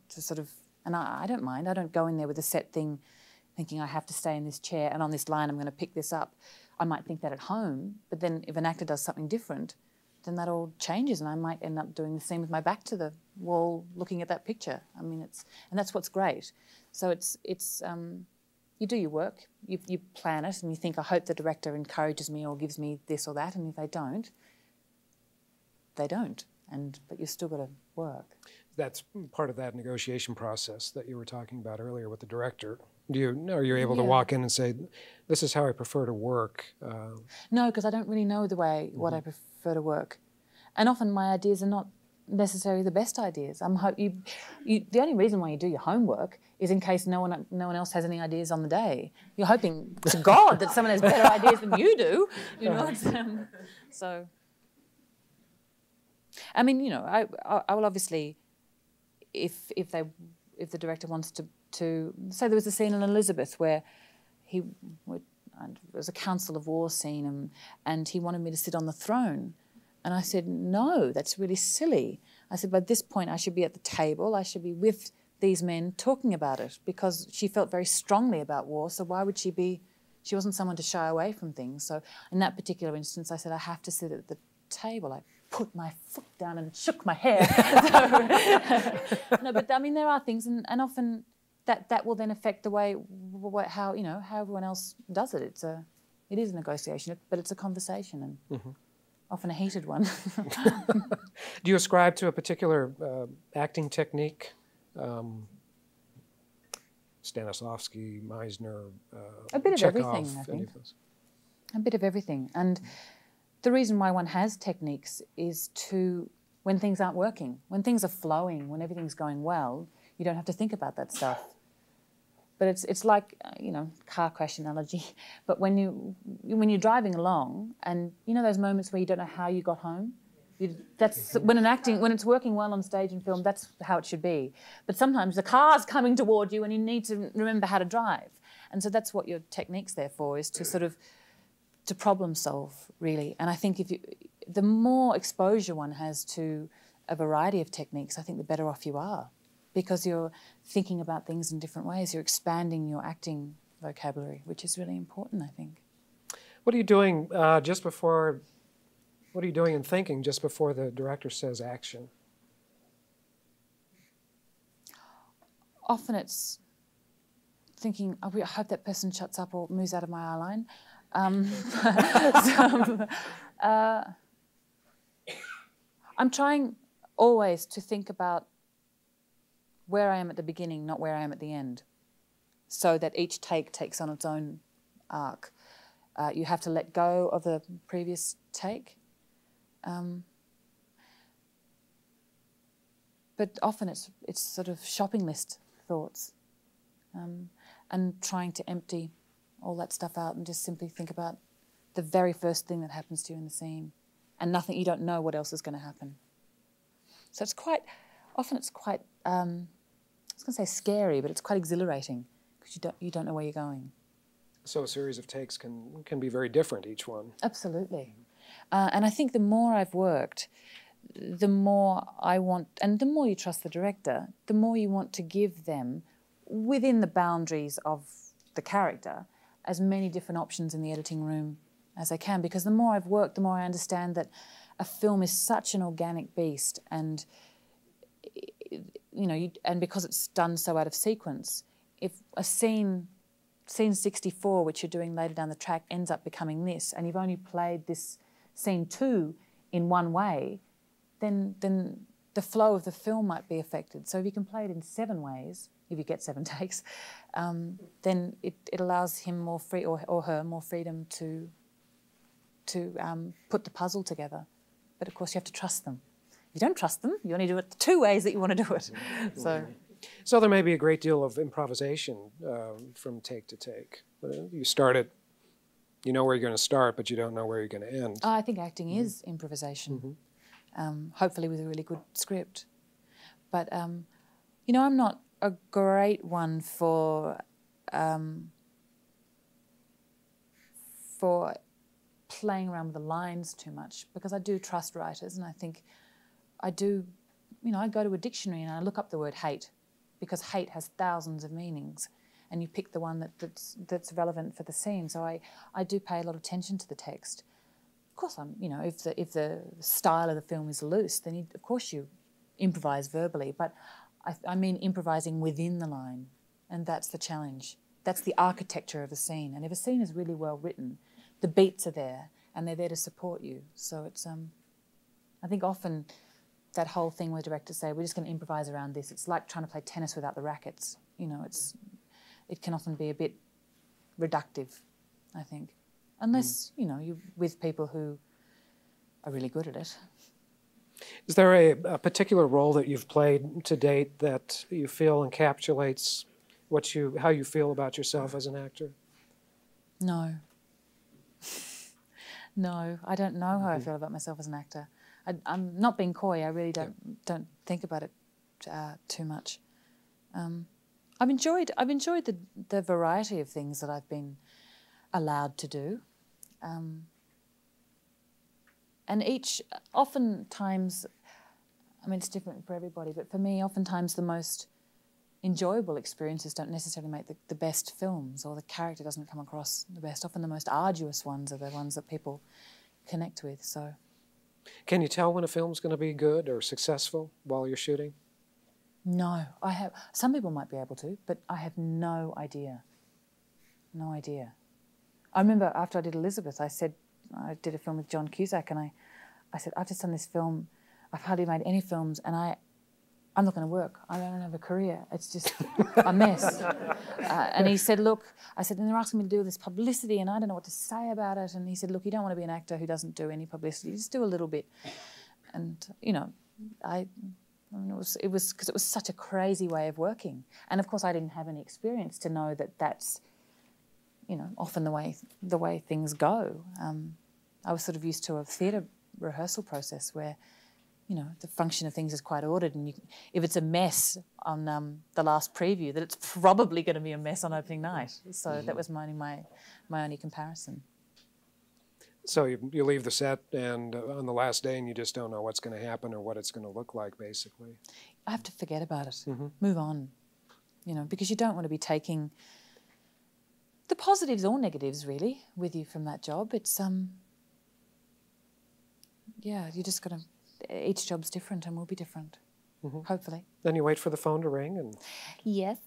to sort of, and I don't mind. I don't go in there with a set thing thinking I have to stay in this chair and on this line I'm going to pick this up. I might think that at home, but then if an actor does something different, then that all changes and I might end up doing the same with my back to the wall looking at that picture. I mean, and that's what's great. So you do your work, you plan it and you think, I hope the director encourages me or gives me this or that, and if they don't, they don't. But you've still got to work. That's part of that negotiation process that you were talking about earlier with the director. Are you able to walk in and say, this is how I prefer to work? No, because I don't really know the way what I prefer to work. And often my ideas are not necessarily the best ideas. The only reason why you do your homework is in case no one else has any ideas on the day. You're hoping to God that someone has better ideas than you do. You know, so... I mean, you know, I will obviously, if the director wants to say, there was a scene in Elizabeth where it was a council of war scene, and he wanted me to sit on the throne, and I said, no, that's really silly. I said, by this point I should be at the table, I should be with these men talking about it, because she felt very strongly about war, so why would she be, she wasn't someone to shy away from things. So in that particular instance I said, I have to sit at the table. I put my foot down and shook my hair. So, no, but I mean, there are things, and often that will then affect the way how, you know, how everyone else does it. It is a negotiation, but it's a conversation. And Often a hated one. Do you ascribe to a particular acting technique? Stanislavski, Meisner, a bit of Chekhov, everything, I think. A bit of everything. And the reason why one has techniques is to, when things aren't working, when things are flowing, when everything's going well, you don't have to think about that stuff. But it's like, you know, car crash analogy. But when you're driving along, and you know those moments where you don't know how you got home, that's when it's working well on stage and film, that's how it should be. But sometimes the car's coming toward you, and you need to remember how to drive. And so that's what your technique's there for, is to sort of to problem solve, really. And I think the more exposure one has to a variety of techniques, I think the better off you are, because you're thinking about things in different ways. You're expanding your acting vocabulary, which is really important, I think. What are you doing what are you doing and thinking just before the director says action? Often it's thinking, oh, I hope that person shuts up or moves out of my eye line. I'm trying always to think about where I am at the beginning, not where I am at the end, so that each take takes on its own arc. You have to let go of the previous take. But often it's sort of shopping list thoughts, and trying to empty all that stuff out and just simply think about the very first thing that happens to you in the scene, and nothing, you don't know what else is going to happen. So often it's quite I was going to say scary, but it's quite exhilarating, because you don't know where you're going. So a series of takes can be very different, each one. Absolutely. And I think the more I've worked, the more I want, and the more you trust the director, the more you want to give them, within the boundaries of the character, as many different options in the editing room as I can, because the more I've worked, the more I understand that a film is such an organic beast, and you know, and because it's done so out of sequence, if a scene 64, which you're doing later down the track, ends up becoming this, and you've only played this scene 2 in one way, then the flow of the film might be affected. So if you can play it in 7 ways, if you get 7 takes, then it allows him more free, or her more freedom to put the puzzle together. But of course you have to trust them. If you don't trust them, you only do it the 2 ways that you want to do it. So there may be a great deal of improvisation from take to take. You start it, you know where you're going to start, but you don't know where you're going to end. Oh, I think acting is improvisation, hopefully with a really good script. But, you know, I'm not a great one for playing around with the lines too much, because I do trust writers, and I think I do, you know, I go to a dictionary and I look up the word hate, because hate has thousands of meanings, and you pick the one that's relevant for the scene. So I do pay a lot of attention to the text. Of course, you know, if the style of the film is loose, then of course you improvise verbally, but I mean improvising within the line, and that's the challenge. That's the architecture of a scene, and if a scene is really well written, the beats are there, and they're there to support you. So it's, I think often that whole thing where directors say, we're just going to improvise around this, it's like trying to play tennis without the rackets. You know, it can often be a bit reductive, I think, unless, you know, you're with people who are really good at it. Is there a particular role that you've played to date that you feel encapsulates how you feel about yourself as an actor? No. No, I don't know how I feel about myself as an actor. I'm not being coy. I really don't think about it too much. I've enjoyed the variety of things that I've been allowed to do, and oftentimes, I mean, it's different for everybody, but for me, oftentimes the most enjoyable experiences don't necessarily make the best films, or the character doesn't come across the best. Often the most arduous ones are the ones that people connect with. So, can you tell when a film's going to be good or successful while you're shooting? No, some people might be able to, but I have no idea. No idea. I remember after I did Elizabeth, I did a film with John Cusack, and I I said, I've just done this film. I've hardly made any films, and I'm not going to work. I don't have a career. It's just a mess. And he said, look, I said, and they're asking me to do this publicity, and I don't know what to say about it. And he said, look, you don't want to be an actor who doesn't do any publicity. You just do a little bit. And, you know, I mean, it was because it was such a crazy way of working. And, of course, I didn't have any experience to know that that's, you know, often the way things go. I was sort of used to a theatre rehearsal process where, you know, the function of things is quite ordered, and you, if it's a mess on the last preview, then it's probably going to be a mess on opening night. So that was my only comparison. So you leave the set and on the last day, and you just don't know what's going to happen or what it's going to look like, basically. I have to forget about it, move on, you know, because you don't want to be taking the positives or negatives, really, with you from that job. It's, yeah, you just got to... Each job's different and will be different, hopefully. Then you wait for the phone to ring and... Yes.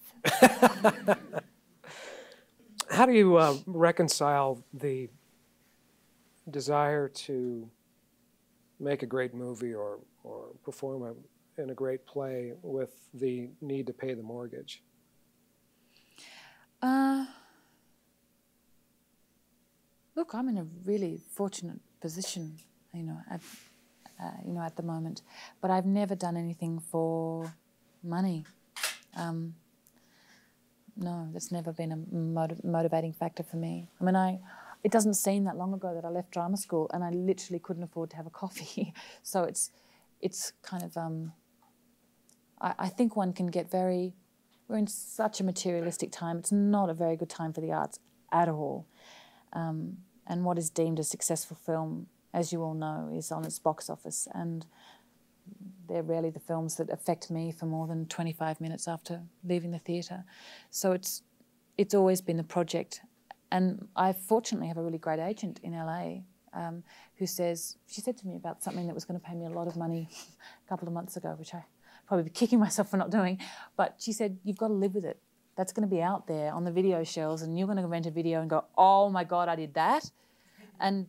How do you reconcile the desire to make a great movie or perform in a great play with the need to pay the mortgage? Look, I'm in a really fortunate position, you know, at the moment, but I've never done anything for money. No, that's never been a motivating factor for me. I mean, it doesn't seem that long ago that I left drama school, and I literally couldn't afford to have a coffee. So it's kind of, I think one can get very, we're in such a materialistic time. It's not a very good time for the arts at all. And what is deemed a successful film, as you all know, is on its box office, and they're rarely the films that affect me for more than 25 minutes after leaving the theatre. So it's always been the project, and I fortunately have a really great agent in LA who says, she said to me about something that was going to pay me a lot of money a couple of months ago, which I probably be kicking myself for not doing, but she said, you've got to live with it. That's going to be out there on the video shelves, and you're going to rent a video and go, oh my God, I did that. And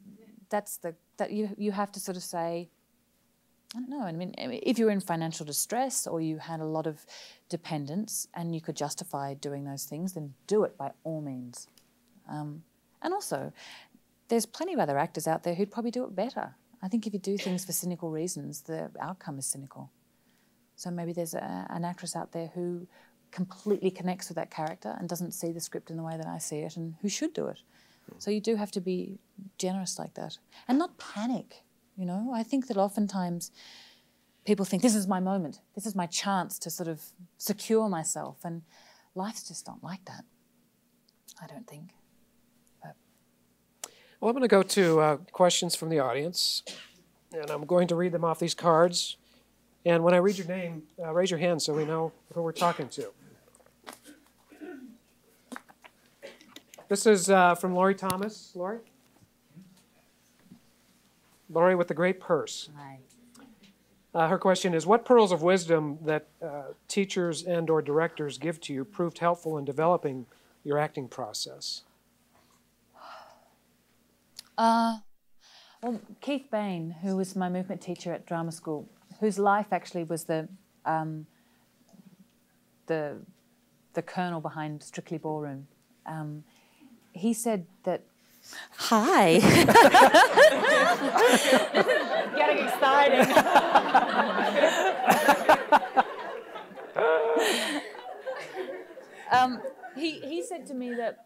that's you have to sort of say, I don't know, I mean, if you're in financial distress or you had a lot of dependence and you could justify doing those things, then do it by all means. And also, there's plenty of other actors out there who'd probably do it better. I think if you do things for cynical reasons, the outcome is cynical. So maybe there's an actress out there who completely connects with that character and doesn't see the script in the way that I see it and who should do it. So you do have to be generous like that and not panic, you know. I think that oftentimes people think, this is my moment, this is my chance to sort of secure myself, and life's just not like that, I don't think. But... Well, I'm going to go to questions from the audience, and I'm going to read them off these cards. And when I read your name, raise your hand so we know who we're talking to. This is from Laurie Thomas. Laurie? Laurie with the great purse. Hi. Her question is, what pearls of wisdom that teachers and or directors give to you proved helpful in developing your acting process? Well, Keith Bain, who was my movement teacher at drama school, whose life actually was the kernel behind Strictly Ballroom. He said that... Hi. Getting exciting. He said to me that,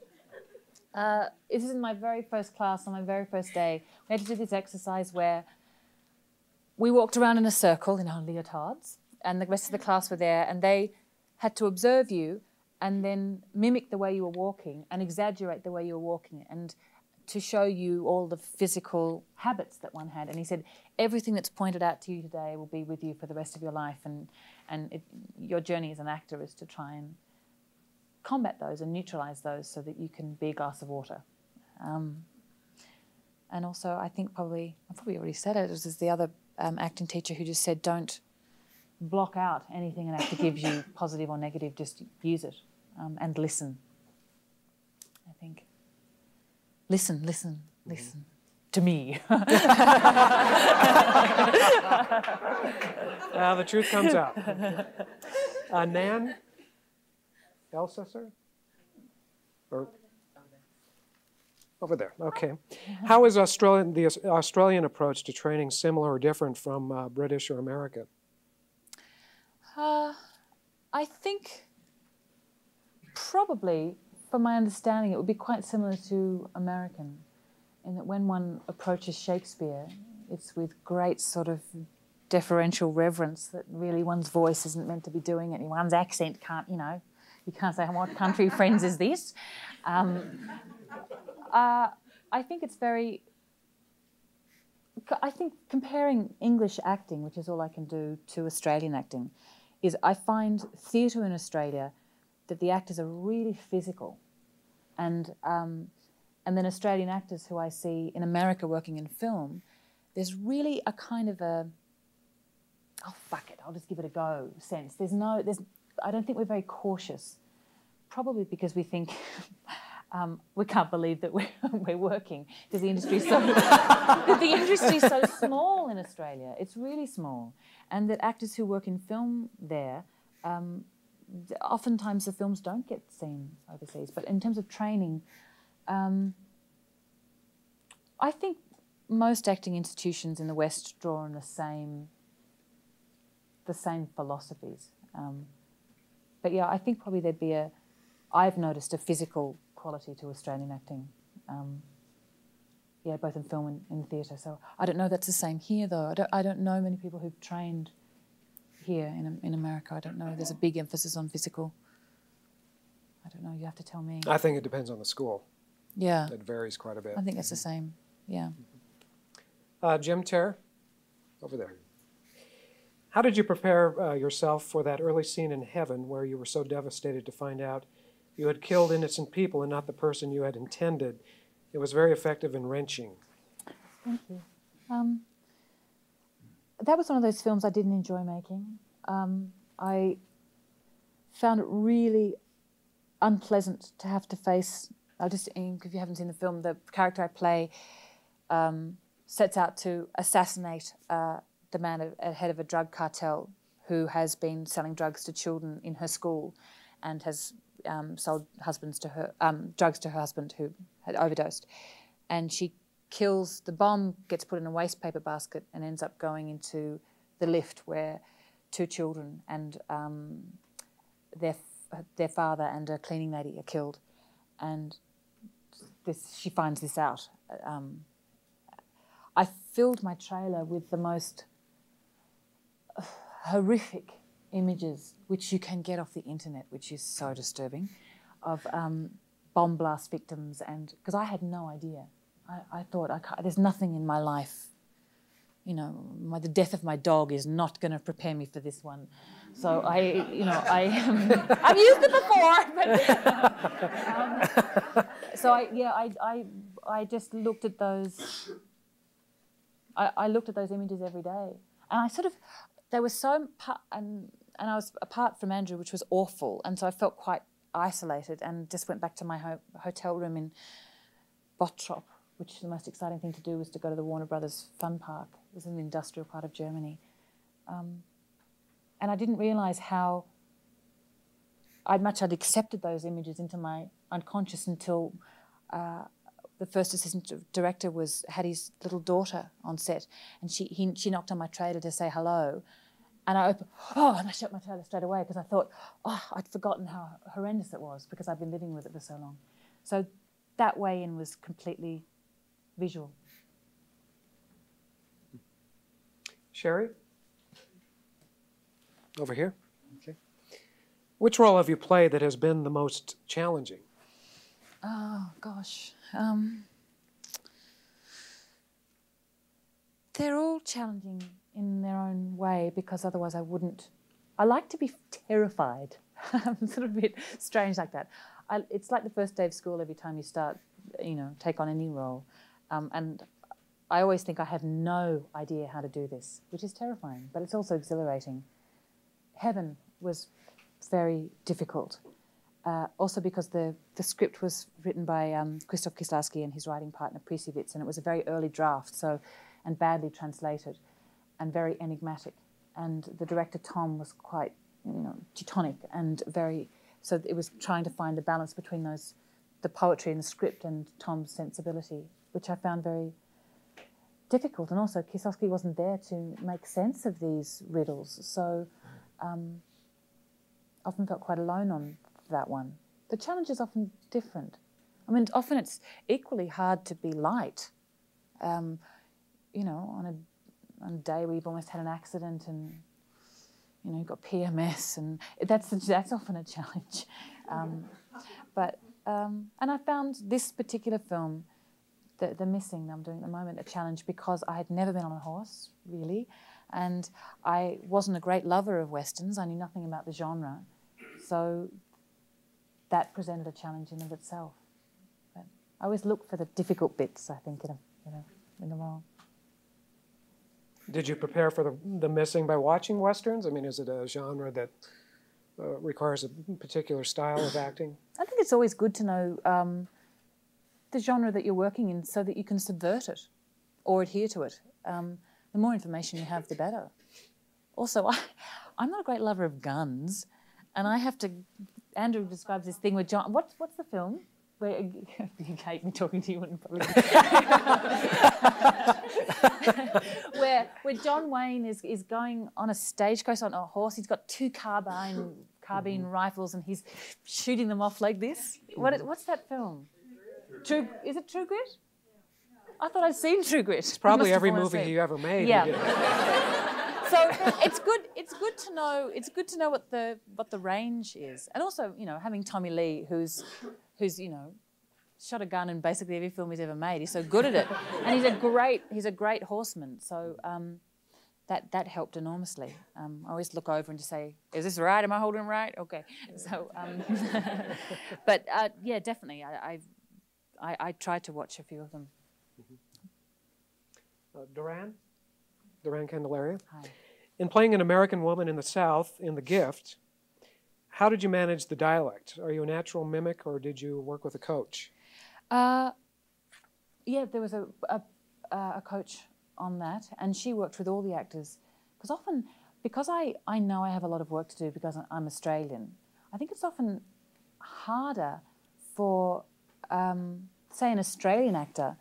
this is in my very first class, on my very first day, we had to do this exercise where we walked around in a circle in our leotards, and the rest of the class were there, and they had to observe you and then mimic the way you were walking and exaggerate the way you were walking and to show you all the physical habits that one had. And he said, everything that's pointed out to you today will be with you for the rest of your life, and your journey as an actor is to try and combat those and neutralize those so that you can be a glass of water. And also, I think probably, I've probably already said it, this is the other acting teacher who just said, don't block out anything an actor gives you, positive or negative, just use it. And listen, I think. Listen, listen, listen. to me. The truth comes out. Nan? Elsa, sir? Or? Over there, okay. How is the Australian approach to training similar or different from British or American? I think probably, from my understanding, it would be quite similar to American, in that when one approaches Shakespeare, it's with great sort of deferential reverence that really one's voice isn't meant to be doing it, one's accent can't, you know, you can't say, what country friends is this? I think it's very, I think comparing English acting, which is all I can do, to Australian acting, is I find theatre in Australia that the actors are really physical, and then Australian actors who I see in America working in film, there's really a kind of a, oh fuck it, I'll just give it a go sense. I don't think we're very cautious, probably because we think. We can't believe that we're working because the industry's so small in Australia. It's really small, and that actors who work in film there, oftentimes the films don't get seen overseas. But in terms of training, I think most acting institutions in the West draw on the same philosophies. But yeah, I think probably there'd be a. I've noticed a physical quality to Australian acting, yeah, both in film and in theatre. So I don't know if that's the same here, though. I don't know many people who've trained here in America. I don't know. There's a big emphasis on physical. I don't know. You have to tell me. I think it depends on the school. Yeah. It varies quite a bit. I think it's the same, yeah. Jim Terr, over there. How did you prepare yourself for that early scene in Heaven where you were so devastated to find out you had killed innocent people and not the person you had intended? It was very effective and wrenching. Thank you. That was one of those films I didn't enjoy making. I found it really unpleasant to have to face, if you haven't seen the film, the character I play sets out to assassinate the man at head of a drug cartel who has been selling drugs to children in her school and has sold drugs to her husband who had overdosed, and she kills. The bomb gets put in a wastepaper basket and ends up going into the lift where two children and their father and a cleaning lady are killed, and she finds this out. I filled my trailer with the most horrific images, which you can get off the internet, which is so disturbing, of bomb blast victims, and because I had no idea. I thought, there's nothing in my life, you know, the death of my dog is not going to prepare me for this one. So I've used it before, but I just looked at those. I looked at those images every day, and I sort of. They were so, and I was apart from Andrew, which was awful, and so I felt quite isolated and just went back to my hotel room in Bottrop, which the most exciting thing to do was to go to the Warner Brothers Fun Park. It was in the industrial part of Germany. And I didn't realise how I'd accepted those images into my unconscious until the first assistant director had his little daughter on set, and she knocked on my trailer to say hello, and I shut my trailer straight away because I thought, oh, I'd forgotten how horrendous it was because I've been living with it for so long. So that way in was completely visual. Sherry, over here. Okay. Which role have you played that has been the most challenging? Oh gosh. They're all challenging in their own way because otherwise I wouldn't. I like to be terrified. I'm sort of a bit strange like that. It's like the first day of school every time you start, you know, take on any role. And I always think I have no idea how to do this, which is terrifying, but it's also exhilarating. Heaven was very difficult. Also because the script was written by Krzysztof Kieślowski and his writing partner Prisiewicz, and it was a very early draft, so, and badly translated and very enigmatic. And the director Tom was quite, you know, Teutonic and very, so it was trying to find the balance between those, the poetry and the script and Tom's sensibility, which I found very difficult. And also Kieślowski wasn't there to make sense of these riddles, so often felt quite alone on that one. The challenge is often different. I mean, often it's equally hard to be light. You know, on a day where you've almost had an accident and, you know, you've got PMS, and that's often a challenge. And I found this particular film, The Missing that I'm doing at the moment, a challenge because I had never been on a horse, really, and I wasn't a great lover of Westerns. I knew nothing about the genre. So that presented a challenge in of itself. But I always look for the difficult bits, I think, in a role. Did you prepare for the Missing by watching Westerns? I mean, is it a genre that requires a particular style of acting? I think it's always good to know the genre that you're working in so that you can subvert it or adhere to it. The more information you have, the better. Also, I'm not a great lover of guns, and I have to... Andrew describes this thing with John... What's the film? Where, you hate me talking to you in public. where John Wayne is going on a stagecoach on a horse. He's got two carbine rifles and he's shooting them off like this. What's that film? Is it True Grit? I thought I'd seen True Grit. It's probably every movie you ever made. Yeah. So it's good to know what the range is. And also, you know, having Tommy Lee, who's you know, shot a gun in basically every film he's ever made. He's so good at it. And he's a great horseman. So that helped enormously. I always look over and just say, is this right? Am I holding right? Okay. So but yeah, definitely I tried to watch a few of them. Mm-hmm. Duran Candelaria. Hi. In playing an American woman in the South in The Gift, how did you manage the dialect? Are you a natural mimic, or did you work with a coach? Yeah, there was a coach on that, and she worked with all the actors. Because often, because I know I have a lot of work to do because I'm Australian, I think it's often harder for, say, an Australian actor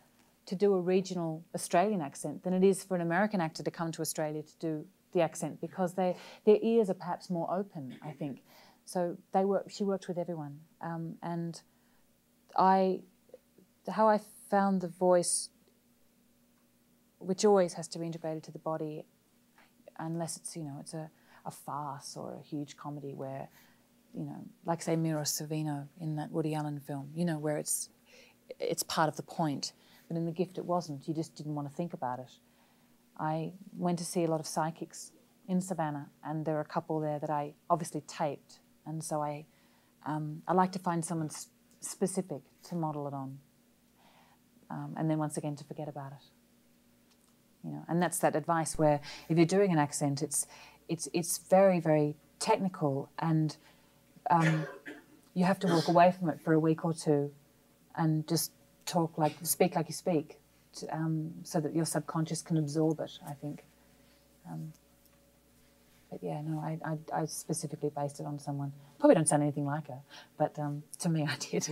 to do a regional Australian accent than it is for an American actor to come to Australia to do the accent, because their ears are perhaps more open, I think. So she worked with everyone. And how I found the voice, which always has to be integrated to the body, unless it's, you know, it's a farce or a huge comedy where, you know, like say Miro Sorvino in that Woody Allen film, you know, where it's part of the point. But in The Gift, it wasn't. You just didn't want to think about it. I went to see a lot of psychics in Savannah, and there were a couple there that I obviously taped. And so I like to find someone specific to model it on. And then once again, to forget about it. You know, and that's that advice where if you're doing an accent, it's very, very technical, and you have to walk away from it for a week or two and just speak like you speak, so that your subconscious can absorb it, I think. But yeah, no, I specifically based it on someone. Probably don't sound anything like her, but to me I did.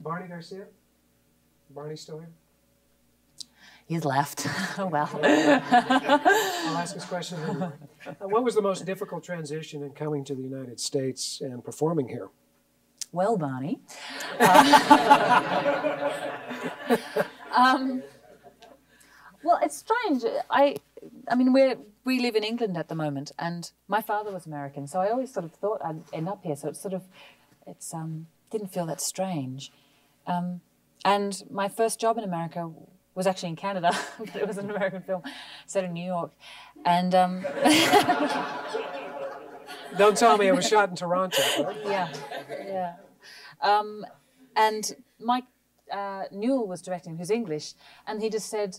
Barney Garcia? Barney's still here? He's left. Oh, well. I'll ask this question. What was the most difficult transition in coming to the United States and performing here? Well, Barney, well, it's strange. I mean, we live in England at the moment, and my father was American, so I always sort of thought I'd end up here. So it's sort of, didn't feel that strange. And my first job in America was actually in Canada, but it was an American film set in New York, and. Don't tell me it was shot in Toronto. Yeah, yeah. And Mike Newell was directing, who's English, and he just said,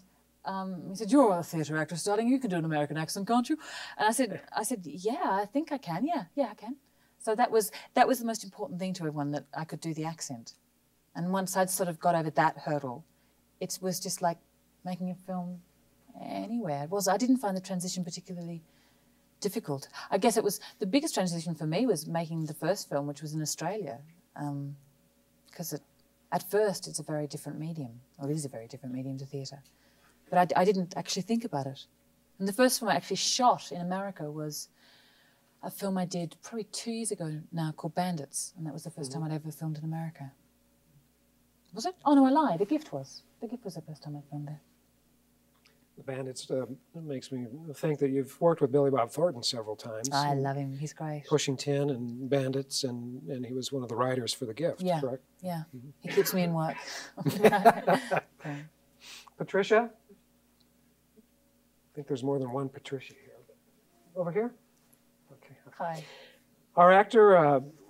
"You're a theatre actress, darling. You can do an American accent, can't you?" And I said, "Yeah, I think I can. Yeah, I can." So that was the most important thing to everyone, that I could do the accent. And once I'd sort of got over that hurdle, it was just like making a film anywhere. I didn't find the transition particularly difficult. I guess it was the biggest transition for me was making the first film, which was in Australia, because at first it's a very different medium, or it is a very different medium to theatre. But I didn't actually think about it. And the first film I actually shot in America was a film I did probably 2 years ago now called Bandits, and that was the first time I'd ever filmed in America. Was it? Oh no, I lied. The Gift was. The Gift was the first time I filmed there. The Bandits makes me think that you've worked with Billy Bob Thornton several times. I love him. He's great. Pushing Tin and Bandits, and he was one of the writers for The Gift, yeah. Correct? Yeah, he keeps me in work. Okay. Patricia? I think there's more than one Patricia here. Over here? Okay. Hi. Are actor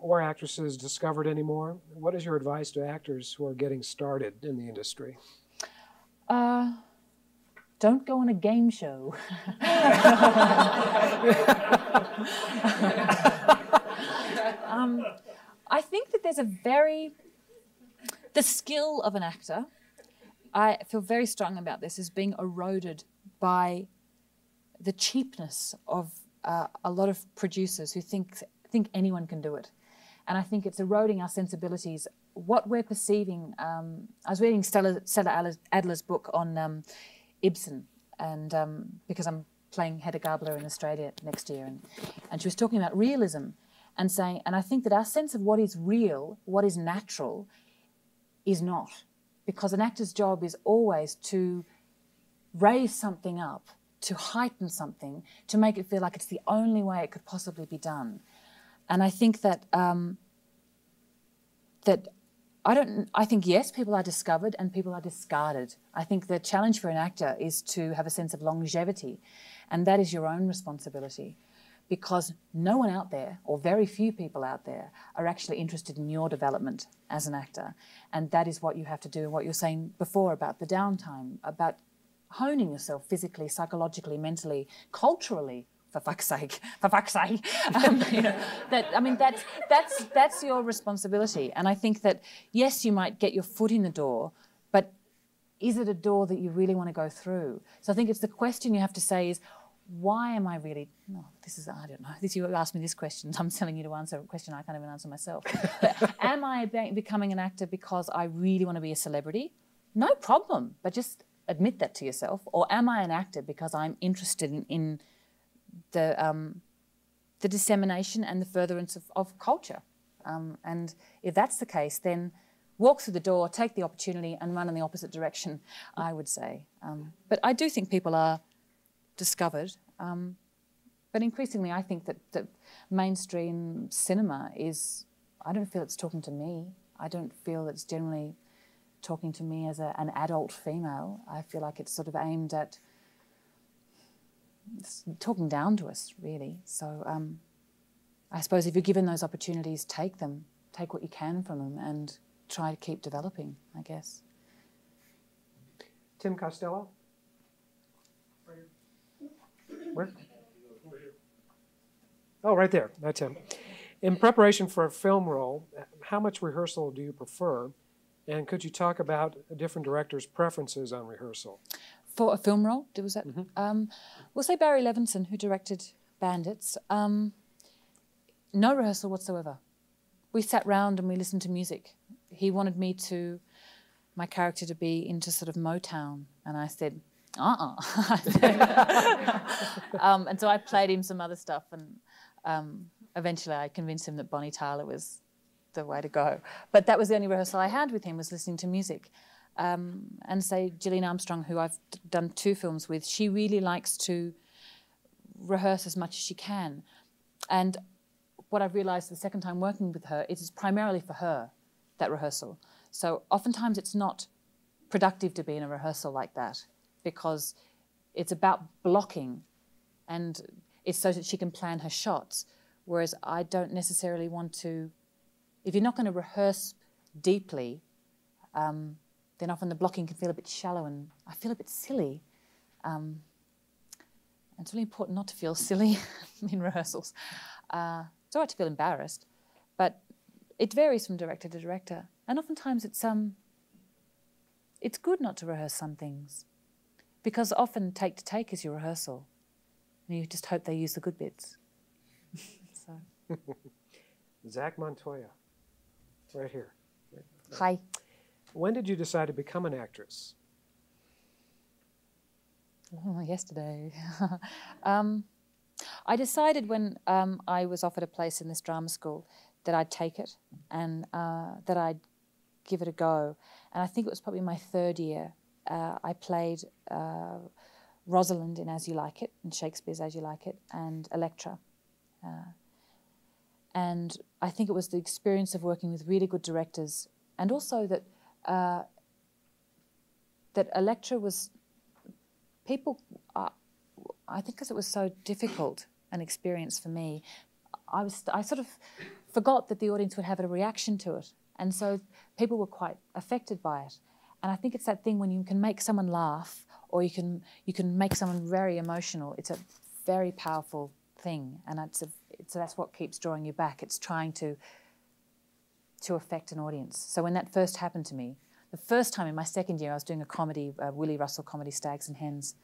or actresses discovered anymore? What is your advice to actors who are getting started in the industry? Don't go on a game show. I think that there's the skill of an actor, I feel very strong about this, is being eroded by the cheapness of a lot of producers who think anyone can do it. And I think it's eroding our sensibilities, what we're perceiving. I was reading Stella Adler's book on Ibsen, and because I'm playing Hedda Gabler in Australia next year, and she was talking about realism and saying, and I think that our sense of what is real, what is natural, is not. Because an actor's job is always to raise something up, to heighten something, to make it feel like it's the only way it could possibly be done. And I think that, I think, yes, people are discovered and people are discarded. I think the challenge for an actor is to have a sense of longevity, and that is your own responsibility, because no one out there, or very few people out there, are actually interested in your development as an actor, and that is what you have to do, and what you were saying before about the downtime, about honing yourself physically, psychologically, mentally, culturally, for fuck's sake, you know, that's your responsibility. And I think that, yes, you might get your foot in the door, but is it a door that you really want to go through? So I think it's the question you have to say is, why am I really, I don't know, you asked me this question, I'm telling you to answer a question I can't even answer myself. But am I becoming an actor because I really want to be a celebrity? No problem, but just admit that to yourself. Or am I an actor because I'm interested in the dissemination and the furtherance of culture. And if that's the case, then walk through the door, take the opportunity and run in the opposite direction, I would say. But I do think people are discovered. But increasingly, I think that mainstream cinema is, I don't feel it's talking to me. I don't feel it's generally talking to me as an adult female. I feel like it's sort of aimed at talking down to us, really. So I suppose if you're given those opportunities, take them, take what you can from them and try to keep developing, I guess. Tim Costello? Where? Oh, right there. That's him. In preparation for a film role, how much rehearsal do you prefer? And could you talk about different directors' preferences on rehearsal? For a film role, was that? Mm-hmm. We'll say Barry Levinson, who directed Bandits. No rehearsal whatsoever. We sat round and we listened to music. He wanted my character to be into sort of Motown, and I said, and so I played him some other stuff, and eventually I convinced him that Bonnie Tyler was the way to go. But that was the only rehearsal I had with him, was listening to music. And say Gillian Armstrong, who I've done 2 films with, she really likes to rehearse as much as she can. And what I've realised the second time working with her, it is primarily for her, that rehearsal. So oftentimes it's not productive to be in a rehearsal like that, because it's about blocking, and it's so that she can plan her shots. Whereas I don't necessarily want to, if you're not going to rehearse deeply, then often the blocking can feel a bit shallow, and I feel a bit silly. It's really important not to feel silly in rehearsals. It's all right to feel embarrassed, but it varies from director to director. And oftentimes it's good not to rehearse some things, because often take to take is your rehearsal. And you just hope they use the good bits. So. Zach Montoya, right here. Hi. When did you decide to become an actress? Oh, yesterday. I decided when I was offered a place in this drama school that I'd take it and that I'd give it a go. And I think it was probably my third year. I played Rosalind in As You Like It, in Shakespeare's As You Like It, and Electra. And I think it was the experience of working with really good directors, and also that that Electra was... People, I think because it was so difficult an experience for me, I sort of forgot that the audience would have a reaction to it. And so people were quite affected by it. And I think it's that thing when you can make someone laugh or you can make someone very emotional. It's a very powerful thing. And that's what keeps drawing you back. It's trying to affect an audience. So when that first happened to me, the first time in my second year, I was doing a comedy, Willie Russell comedy, Stags and Hens.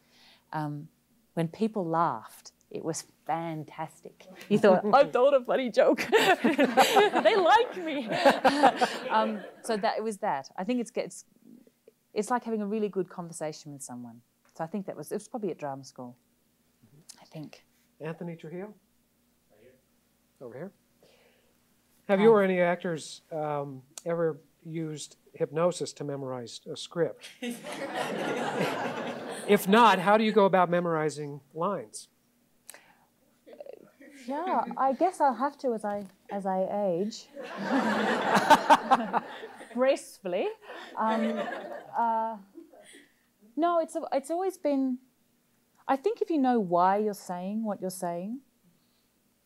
When people laughed, it was fantastic. You thought, I've told a funny joke. They like me. So that it was that. I think it's like having a really good conversation with someone. So I think it was probably at drama school, I think. Anthony Trujillo, right here. Over here. Have you or any actors ever used hypnosis to memorize a script? If not, how do you go about memorizing lines? Yeah, I guess I'll have to as I age. Gracefully. No, it's always been... I think if you know why you're saying what you're saying,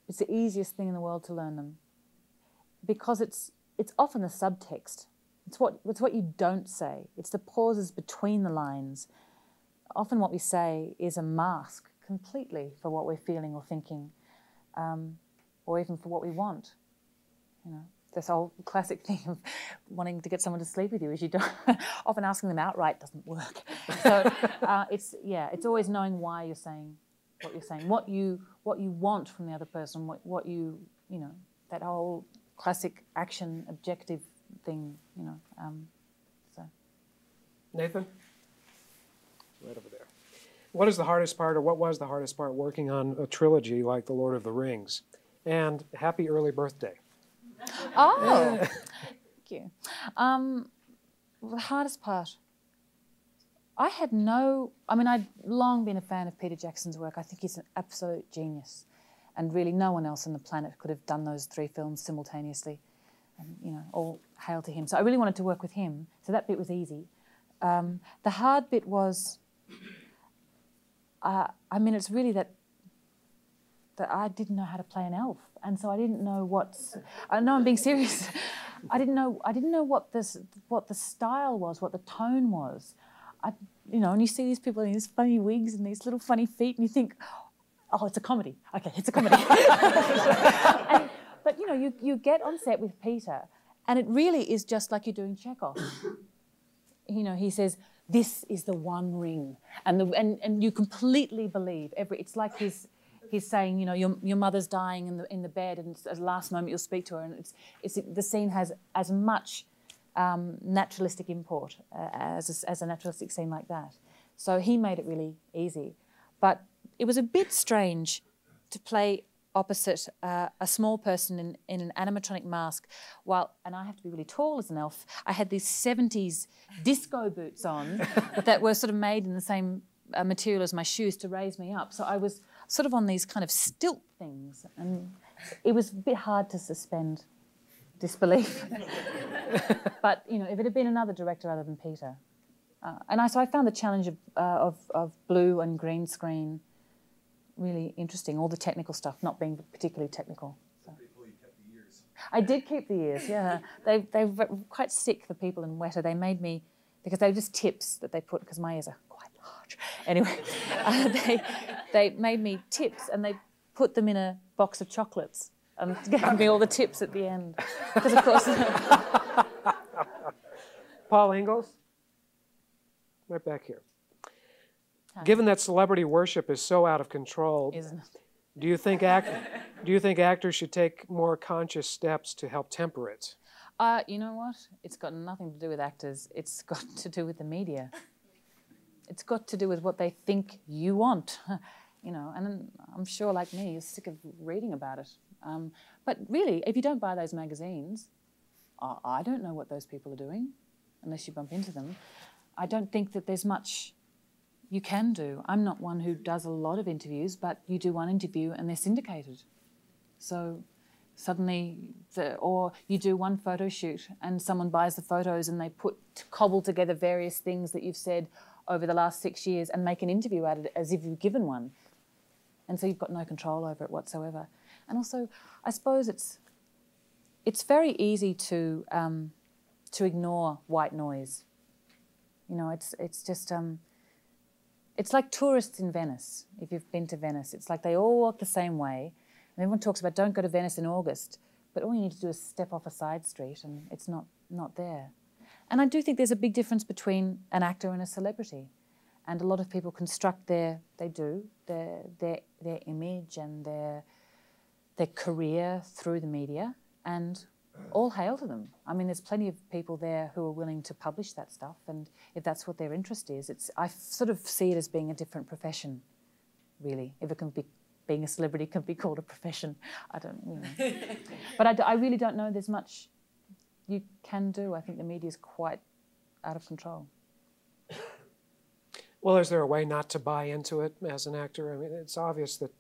it's the easiest thing in the world to learn them. Because it's often the subtext. It's what you don't say. It's the pauses between the lines. Often what we say is a mask completely for what we're feeling or thinking, or even for what we want. You know, this whole classic thing of wanting to get someone to sleep with you is you don't. Often asking them outright doesn't work. So it's always knowing why you're saying what you're saying, what you want from the other person, what you know, that whole classic action objective thing, you know. So Nathan, right over there. What is the hardest part, or what was the hardest part, working on a trilogy like The Lord of the Rings? And happy early birthday. Oh, thank you. The hardest part. I'd long been a fan of Peter Jackson's work. I think he's an absolute genius. And really no one else on the planet could have done those three films simultaneously. And, you know, all hail to him. So I really wanted to work with him. So that bit was easy. The hard bit was, it's really that I didn't know how to play an elf. And so I didn't know I'm being serious. I didn't know what the style was, what the tone was. And you see these people in these funny wigs and these little funny feet and you think, oh, it's a comedy. Okay, it's a comedy. But, you know, you get on set with Peter and it really is just like you're doing Chekhov. You know, he says, this is the one ring. And you completely believe it's like he's saying, you know, your mother's dying in the bed and at the last moment you'll speak to her. And the scene has as much naturalistic import as a naturalistic scene like that. So he made it really easy. But it was a bit strange to play opposite a small person in an animatronic mask, and I have to be really tall as an elf. I had these 70s disco boots on that were sort of made in the same material as my shoes to raise me up. So I was sort of on these kind of stilt things, and it was a bit hard to suspend disbelief. But, you know, if it had been another director other than Peter. So I found the challenge of blue and green screen really interesting. All the technical stuff, not being particularly technical. So. People, you kept the ears. I did keep the ears. Yeah, they were quite sick. The people in Weta, they made me, because they were just tips that they put, because my ears are quite large. Anyway, they made me tips and they put them in a box of chocolates and gave me all the tips at the end. Because, of course... Paul Ingalls, right back here. Hi. Given that celebrity worship is so out of control, isn't it? Do you think actors should take more conscious steps to help temper it? You know what? It's got nothing to do with actors. It's got to do with the media. It's got to do with what they think you want, you know. And I'm sure, like me, you're sick of reading about it. But really, if you don't buy those magazines, I don't know what those people are doing, unless you bump into them. I don't think that there's much you can do. I'm not one who does a lot of interviews, but you do one interview and they're syndicated. So suddenly, or you do one photo shoot and someone buys the photos and they cobble together various things that you've said over the last 6 years and make an interview out of it as if you've given one. And so you've got no control over it whatsoever. And also, I suppose it's very easy to ignore white noise. You know, it's just... It's like tourists in Venice, if you've been to Venice. It's like they all walk the same way. And everyone talks about don't go to Venice in August, but all you need to do is step off a side street and it's not there. And I do think there's a big difference between an actor and a celebrity. And a lot of people construct their image and their career through the media, and all hail to them. I mean, there's plenty of people there who are willing to publish that stuff, and if that's what their interest is, I sort of see it as being a different profession, really. If it can be, being a celebrity can be called a profession, I don't, you know. But I really don't know there's much you can do. I think the media's quite out of control. Well, is there a way not to buy into it as an actor? I mean, it's obvious that,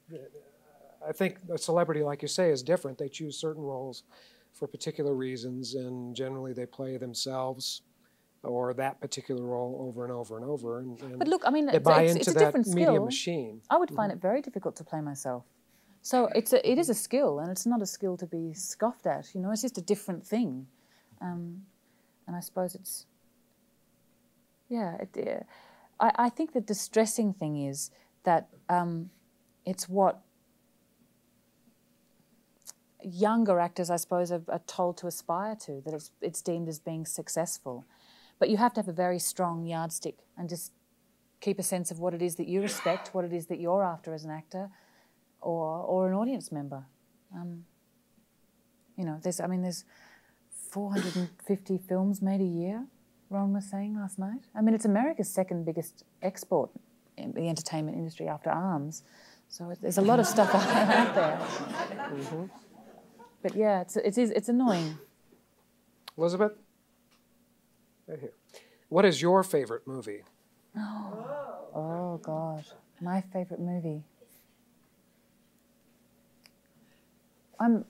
I think a celebrity, like you say, is different. They choose certain roles for particular reasons, and generally they play themselves or that particular role over and over and over. And but look, I mean, it's a different skill. Media machine. I would find it very difficult to play myself. So it is a skill, and it's not a skill to be scoffed at. You know, it's just a different thing. And I suppose it's, yeah. I think the distressing thing is that it's what younger actors, I suppose, are told to aspire to, that it's deemed as being successful. But you have to have a very strong yardstick and just keep a sense of what it is that you respect, what it is that you're after as an actor or an audience member. You know, there's 450 films made a year, Ron was saying last night. I mean, it's America's second biggest export in the entertainment industry after arms. So there's a lot of stuff out there. Mm-hmm. But yeah, it's annoying. Elizabeth, right here. What is your favorite movie? Oh God, my favorite movie. I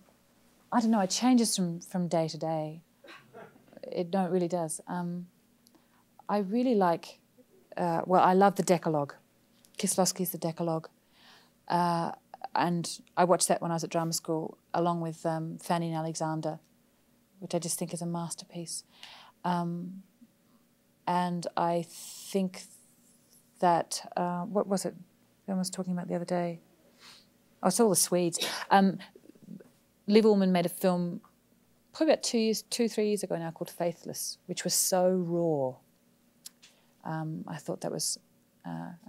don't know. It changes from day to day. It really does. I really like. Well, I love The Decalogue. Kieślowski's The Decalogue. And I watched that when I was at drama school, along with Fanny and Alexander, which I just think is a masterpiece. And I think that, what was it I was talking about the other day? Oh, it's all the Swedes. Liv Ullman made a film probably about 2-3 years ago now called Faithless, which was so raw. I thought that was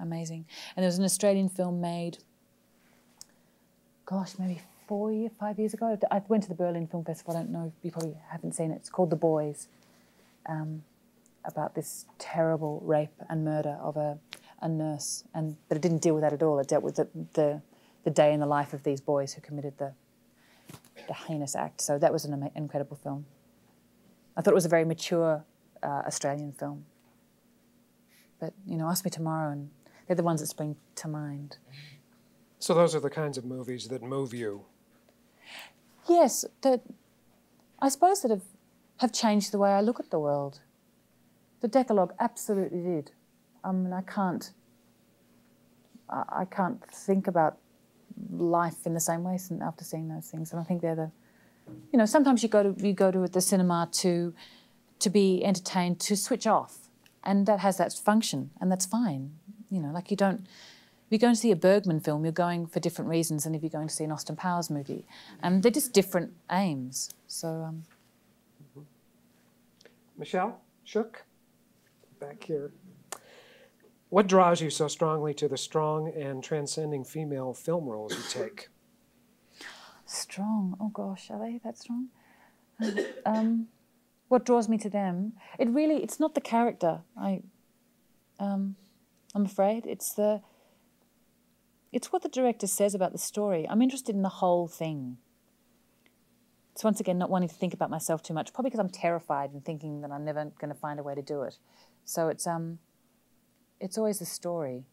amazing. And there was an Australian film made, gosh, maybe 5 years ago. I went to the Berlin Film Festival. I don't know, you probably haven't seen it. It's called The Boys, about this terrible rape and murder of a nurse. But it didn't deal with that at all. It dealt with the day in the life of these boys who committed the heinous act. So that was an incredible film. I thought it was a very mature Australian film. But, you know, ask me tomorrow, and they're the ones that spring to mind. So those are the kinds of movies that move you? Yes, that I suppose that have changed the way I look at the world. The Decalogue absolutely did. I mean, I can't think about life in the same way after seeing those things. And I think they're the, you know, sometimes you go to the cinema to be entertained, to switch off, and that has that function, and that's fine. You know, like you don't. If you're going to see a Bergman film, you're going for different reasons than if you're going to see an Austin Powers movie. And they're just different aims. So, Michelle, Shook, back here. What draws you so strongly to the strong and transcending female film roles you take? Strong, oh gosh, are they that strong? What draws me to them? It really, it's not the character, I'm afraid. It's what the director says about the story. I'm interested in the whole thing. It's once again not wanting to think about myself too much, probably because I'm terrified and thinking that I'm never going to find a way to do it. So it's always a story.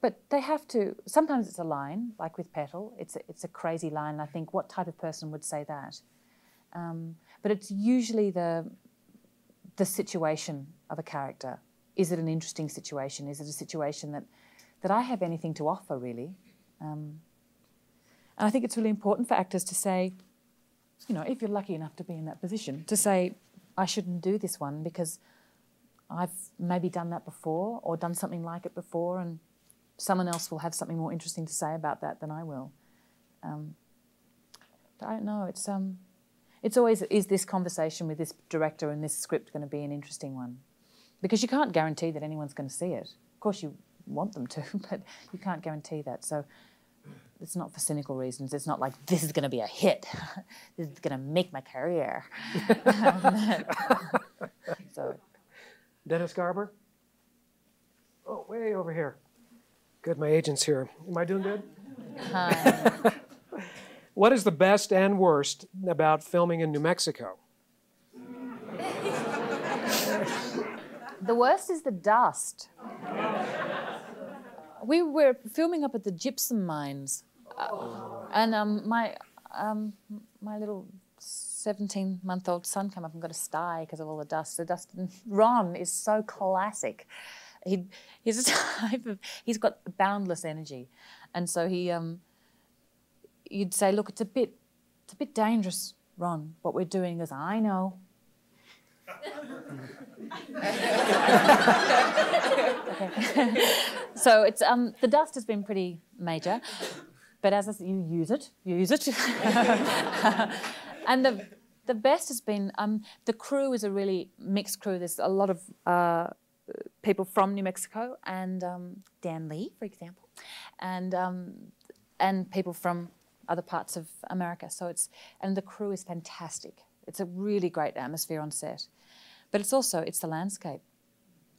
But they have to, sometimes it's a line, like with Petal, it's a crazy line, and I think what type of person would say that? But it's usually the situation of a character. Is it an interesting situation? Is it a situation that I have anything to offer, really? And I think it's really important for actors to say, you know, if you're lucky enough to be in that position, to say, I shouldn't do this one because I've maybe done that before or done something like it before, and someone else will have something more interesting to say about that than I will. But I don't know, it's always, is this conversation with this director and this script going to be an interesting one? Because you can't guarantee that anyone's going to see it. Of course you want them to, but you can't guarantee that. So it's not for cynical reasons. It's not like, this is going to be a hit. This is going to make my career. So. Dennis Garber? Oh, way over here. Good, my agent's here. Am I doing good? Hi. What is the best and worst about filming in New Mexico? The worst is the dust. We were filming up at the gypsum mines. And my little 17-month-old son came up and got a sty because of all the dust. The dust. Ron is so classic. He's a type of, he's got boundless energy, and so he. You'd say, look, it's a bit dangerous, Ron, what we're doing. He goes, I know. So it's the dust has been pretty major, but as I said, you use it. And the best has been, the crew is a really mixed crew. There's a lot of people from New Mexico and Dan Lee, for example, and people from other parts of America. So it's, and the crew is fantastic. It's a really great atmosphere on set. But it's also, it's the landscape.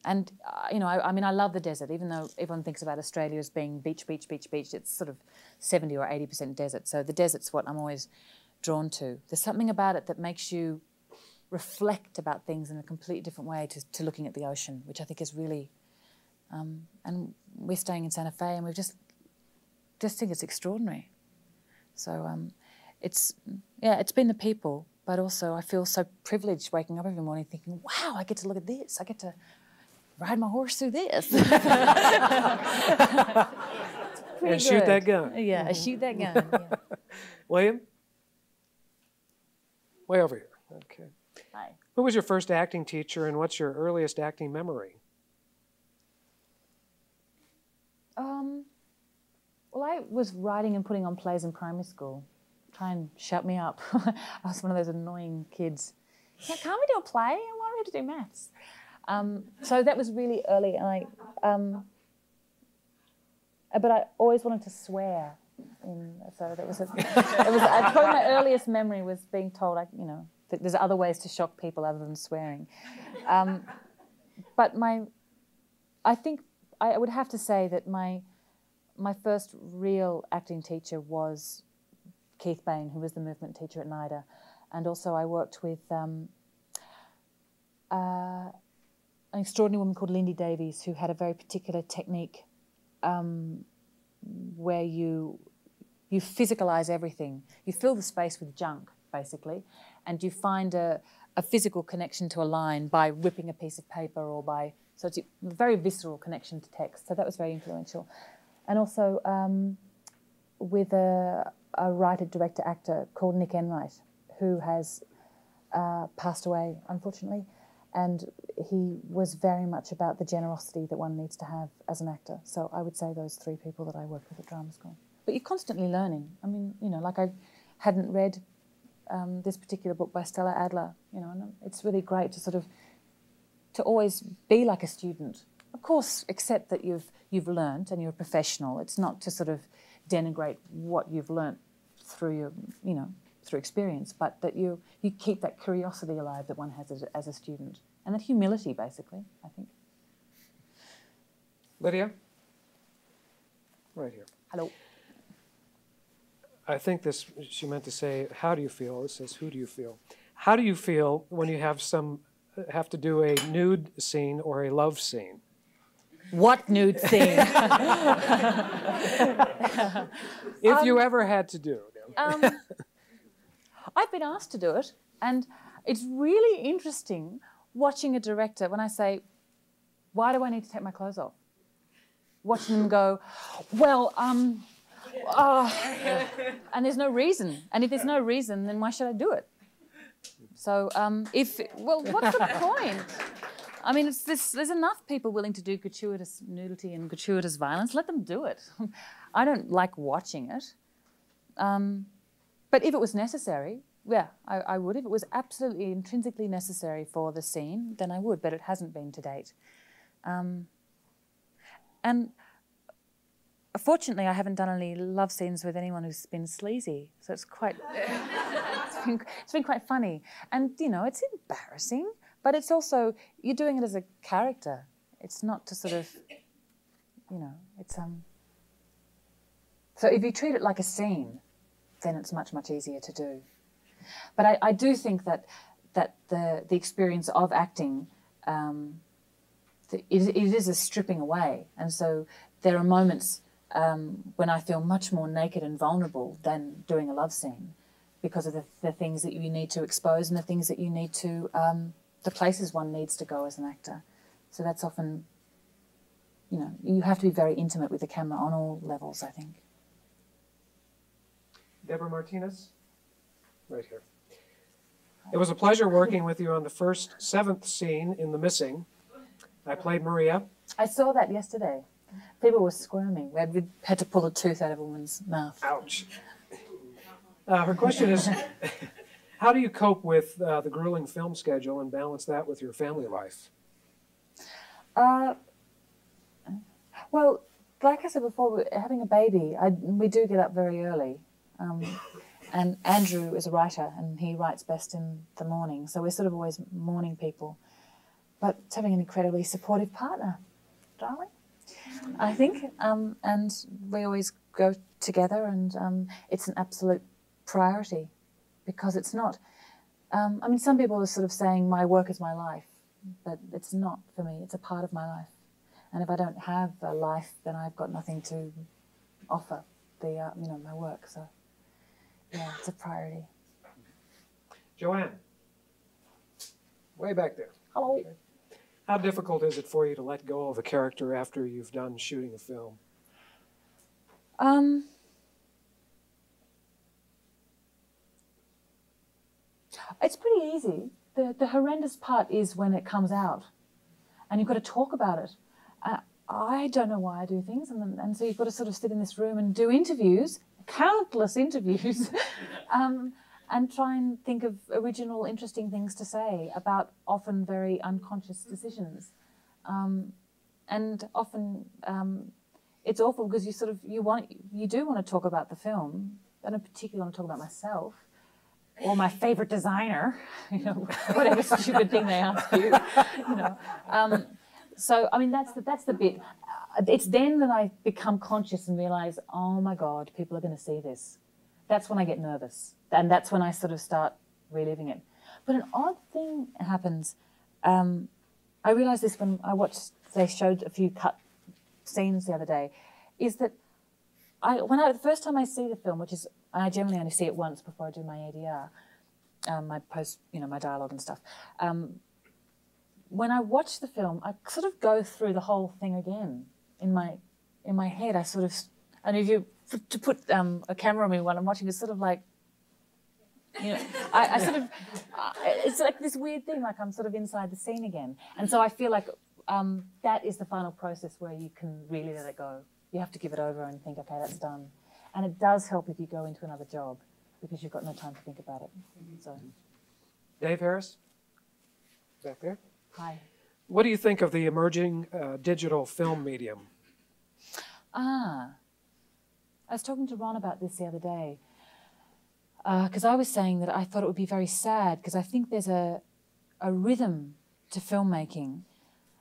And, you know, I mean, I love the desert, even though everyone thinks about Australia as being beach, beach, beach, beach. It's sort of 70 or 80% desert. So the desert's what I'm always drawn to. There's something about it that makes you reflect about things in a completely different way to looking at the ocean, which I think is really, and we're staying in Santa Fe and we just think it's extraordinary. So it's, yeah, it's been the people, but also I feel so privileged waking up every morning thinking, wow, I get to look at this. I get to ride my horse through this. And shoot that gun. Yeah, shoot that gun. Yeah. William? Way over here. Okay. Hi. Who was your first acting teacher, and what's your earliest acting memory? Well, I was writing and putting on plays in primary school. Try and shut me up. I was one of those annoying kids. Yeah, can't we do a play? Why do we have to do maths? So that was really early, and but I always wanted to swear. So that was, probably my earliest memory was being told, you know, that there's other ways to shock people other than swearing. But I think I would have to say that my first real acting teacher was Keith Bain, who was the movement teacher at NIDA, and also I worked with an extraordinary woman called Lindy Davies, who had a very particular technique. Where you physicalize everything. You fill the space with junk, basically, and you find a physical connection to a line by ripping a piece of paper or by... So it's a very visceral connection to text, so that was very influential. And also with a writer, director, actor called Nick Enright, who has passed away, unfortunately, And he was very much about the generosity that one needs to have as an actor. So I would say those three people that I work with at drama school. But you're constantly learning. I mean, you know, like I hadn't read this particular book by Stella Adler, you know, and it's really great to sort of, to always be like a student. Of course, except that you've learned and you're a professional. It's not to sort of denigrate what you've learned through your, you know, through experience, but that you keep that curiosity alive that one has as a student, and that humility, basically, I think. Lydia? Right here. Hello. I think this, she meant to say, how do you feel? It says, who do you feel? How do you feel when you have to do a nude scene or a love scene? What nude scene? If you ever had to do. I've been asked to do it, and it's really interesting watching a director when I say, why do I need to take my clothes off? Watching them go, well, and there's no reason. And if there's no reason, then why should I do it? So well, what's the point? I mean, it's this, there's enough people willing to do gratuitous nudity and gratuitous violence. Let them do it. I don't like watching it. But if it was necessary, yeah, I would. If it was absolutely intrinsically necessary for the scene, then I would, but it hasn't been to date. And fortunately, I haven't done any love scenes with anyone who's been sleazy, so it's quite, it's been quite funny. And, you know, it's embarrassing, but it's also, you're doing it as a character. It's not to sort of, you know, it's, so if you treat it like a scene, then it's much, much easier to do. But I do think that the experience of acting, it is a stripping away. And so there are moments when I feel much more naked and vulnerable than doing a love scene, because of the things that you need to expose and the things that you need to, the places one needs to go as an actor. So that's often, you know, you have to be very intimate with the camera on all levels, I think. Deborah Martinez, right here. It was a pleasure working with you on the first 7th scene in The Missing. I played Maria. I saw that yesterday. People were squirming. We had to pull a tooth out of a woman's mouth. Ouch. Her question is, how do you cope with the grueling film schedule and balance that with your family life? Well, like I said before, having a baby, we do get up very early. And Andrew is a writer, and he writes best in the morning, so we're sort of always morning people. But it's having an incredibly supportive partner, darling, I think. And we always go together, and it's an absolute priority, because it's not... I mean, some people are sort of saying my work is my life, but it's not for me. It's a part of my life. And if I don't have a life, then I've got nothing to offer the, you know, my work, so... Yeah, it's a priority. Joanne, way back there. Hello. Okay. How difficult is it for you to let go of a character after you've done shooting a film? It's pretty easy. The horrendous part is when it comes out, and you've got to talk about it. I don't know why I do things, and so you've got to sort of sit in this room and do interviews. Countless interviews, and try and think of original, interesting things to say about often very unconscious decisions. And often it's awful, because you sort of, you do want to talk about the film. I don't particularly want to talk about myself or my favorite designer, you know, whatever stupid thing they ask you, you know. So, I mean, that's the bit. It's then that I become conscious and realise, oh, my God, people are going to see this. That's when I get nervous, and that's when I sort of start reliving it. But an odd thing happens. I realised this when I watched, they showed a few cut scenes the other day, is that the first time I see the film, which is, I generally only see it once before I do my ADR, my post, you know, my dialogue and stuff, when I watch the film, I sort of go through the whole thing again. In my head, I sort of, and if you to put a camera on me while I'm watching, it's sort of like You know, I sort of, it's like this weird thing, like I'm sort of inside the scene again. And so I feel like that is the final process where you can really let it go. You have to give it over and think, okay, that's done. And it does help if you go into another job because you've got no time to think about it. So, Dave Harris, back there. Hi. What do you think of the emerging digital film medium? I was talking to Ron about this the other day because I was saying that I thought it would be very sad because I think there's a rhythm to filmmaking,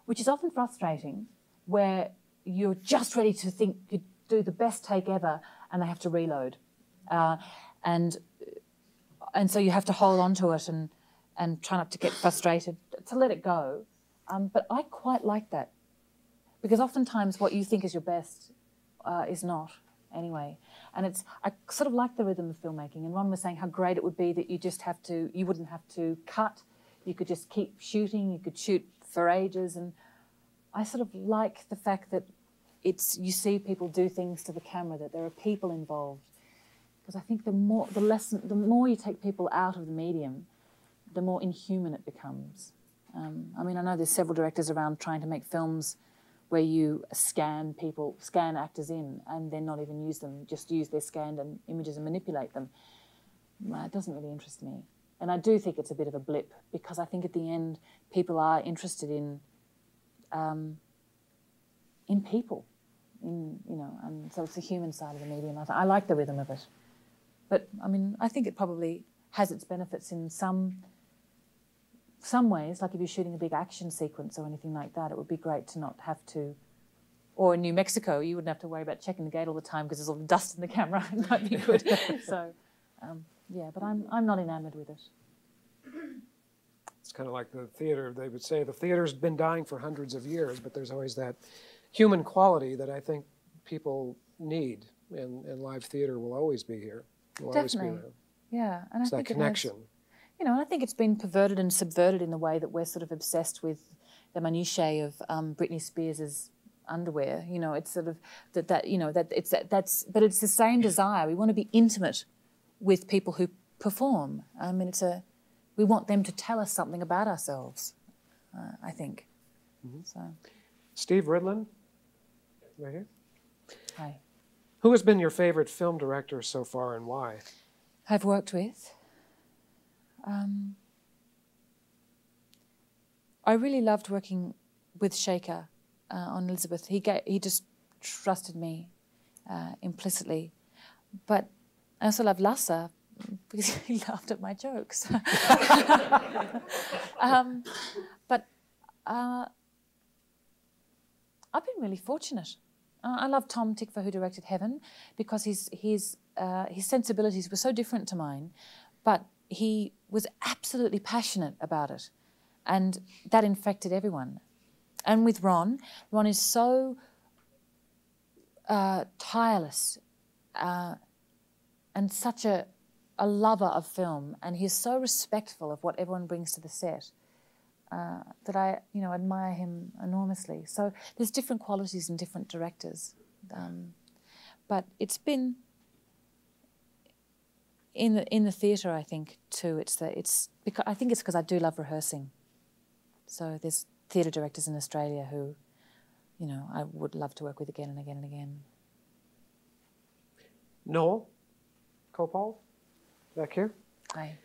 which is often frustrating, where you're just ready to think you do the best take ever and they have to reload. And so you have to hold on to it and try not to get frustrated, to let it go. But I quite like that because oftentimes what you think is your best is not anyway. And it's, I sort of like the rhythm of filmmaking. And Ron was saying how great it would be that you just have to, you wouldn't have to cut. You could just keep shooting. You could shoot for ages. And I sort of like the fact that it's, you see people do things to the camera, that there are people involved. Because I think the more you take people out of the medium, the more inhuman it becomes. I mean, I know there's several directors around trying to make films where you scan people, scan actors in, and then not even use them, just use their scanned images and manipulate them. Well, it doesn't really interest me. And I do think it's a bit of a blip because I think at the end people are interested in people, in, you know, and so it's the human side of the medium. I like the rhythm of it. But, I mean, I think it probably has its benefits in some ways, like if you're shooting a big action sequence or anything like that, it would be great to not have to, or in New Mexico, you wouldn't have to worry about checking the gate all the time because there's all the dust in the camera. It might be good. So, yeah, but I'm not enamoured with it. It's kind of like the theatre. They would say the theatre's been dying for hundreds of years, but there's always that human quality that I think people need, and live theatre will always be here. Will Definitely. Always be there. Yeah. And it's I that think connection. It has... You know, and I think it's been perverted and subverted in the way that we're sort of obsessed with the minutiae of Britney Spears's underwear. You know, it's sort of that you know, that it's that, that's, but it's the same desire. We want to be intimate with people who perform. I mean, it's a, we want them to tell us something about ourselves, I think. Mm-hmm. So, Steve Ridlin, right here. Hi. Who has been your favorite film director so far and why? I've worked with. I really loved working with Shaker on Elizabeth. He just trusted me implicitly. But I also love Lasse because he laughed at my jokes. but I've been really fortunate. I love Tom Tykwer, who directed Heaven, because his sensibilities were so different to mine, but he was absolutely passionate about it, and that infected everyone. And with Ron is so tireless and such a lover of film, and he's so respectful of what everyone brings to the set that I, you know, admire him enormously. So there's different qualities in different directors, but it's been. In the theatre, I think too. I think it's because I do love rehearsing. So there's theatre directors in Australia who, you know, I would love to work with again and again and again. Noel Kopal, back here. Hi.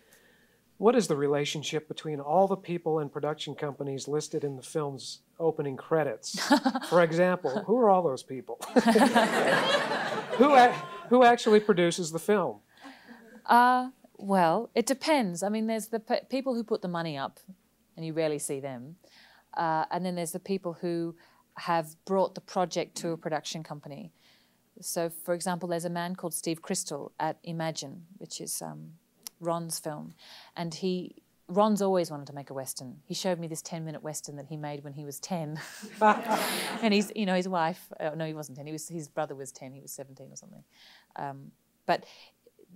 What is the relationship between all the people and production companies listed in the film's opening credits? For example, who are all those people? who actually produces the film? Well, it depends. I mean, there's the people who put the money up, and you rarely see them. And then there's the people who have brought the project to a production company. So, for example, there's a man called Steve Crystal at Imagine, which is Ron's film. And Ron's always wanted to make a Western. He showed me this 10-minute Western that he made when he was 10. And he's, you know, his wife, no, he wasn't 10. His brother was 10. He was 17 or something.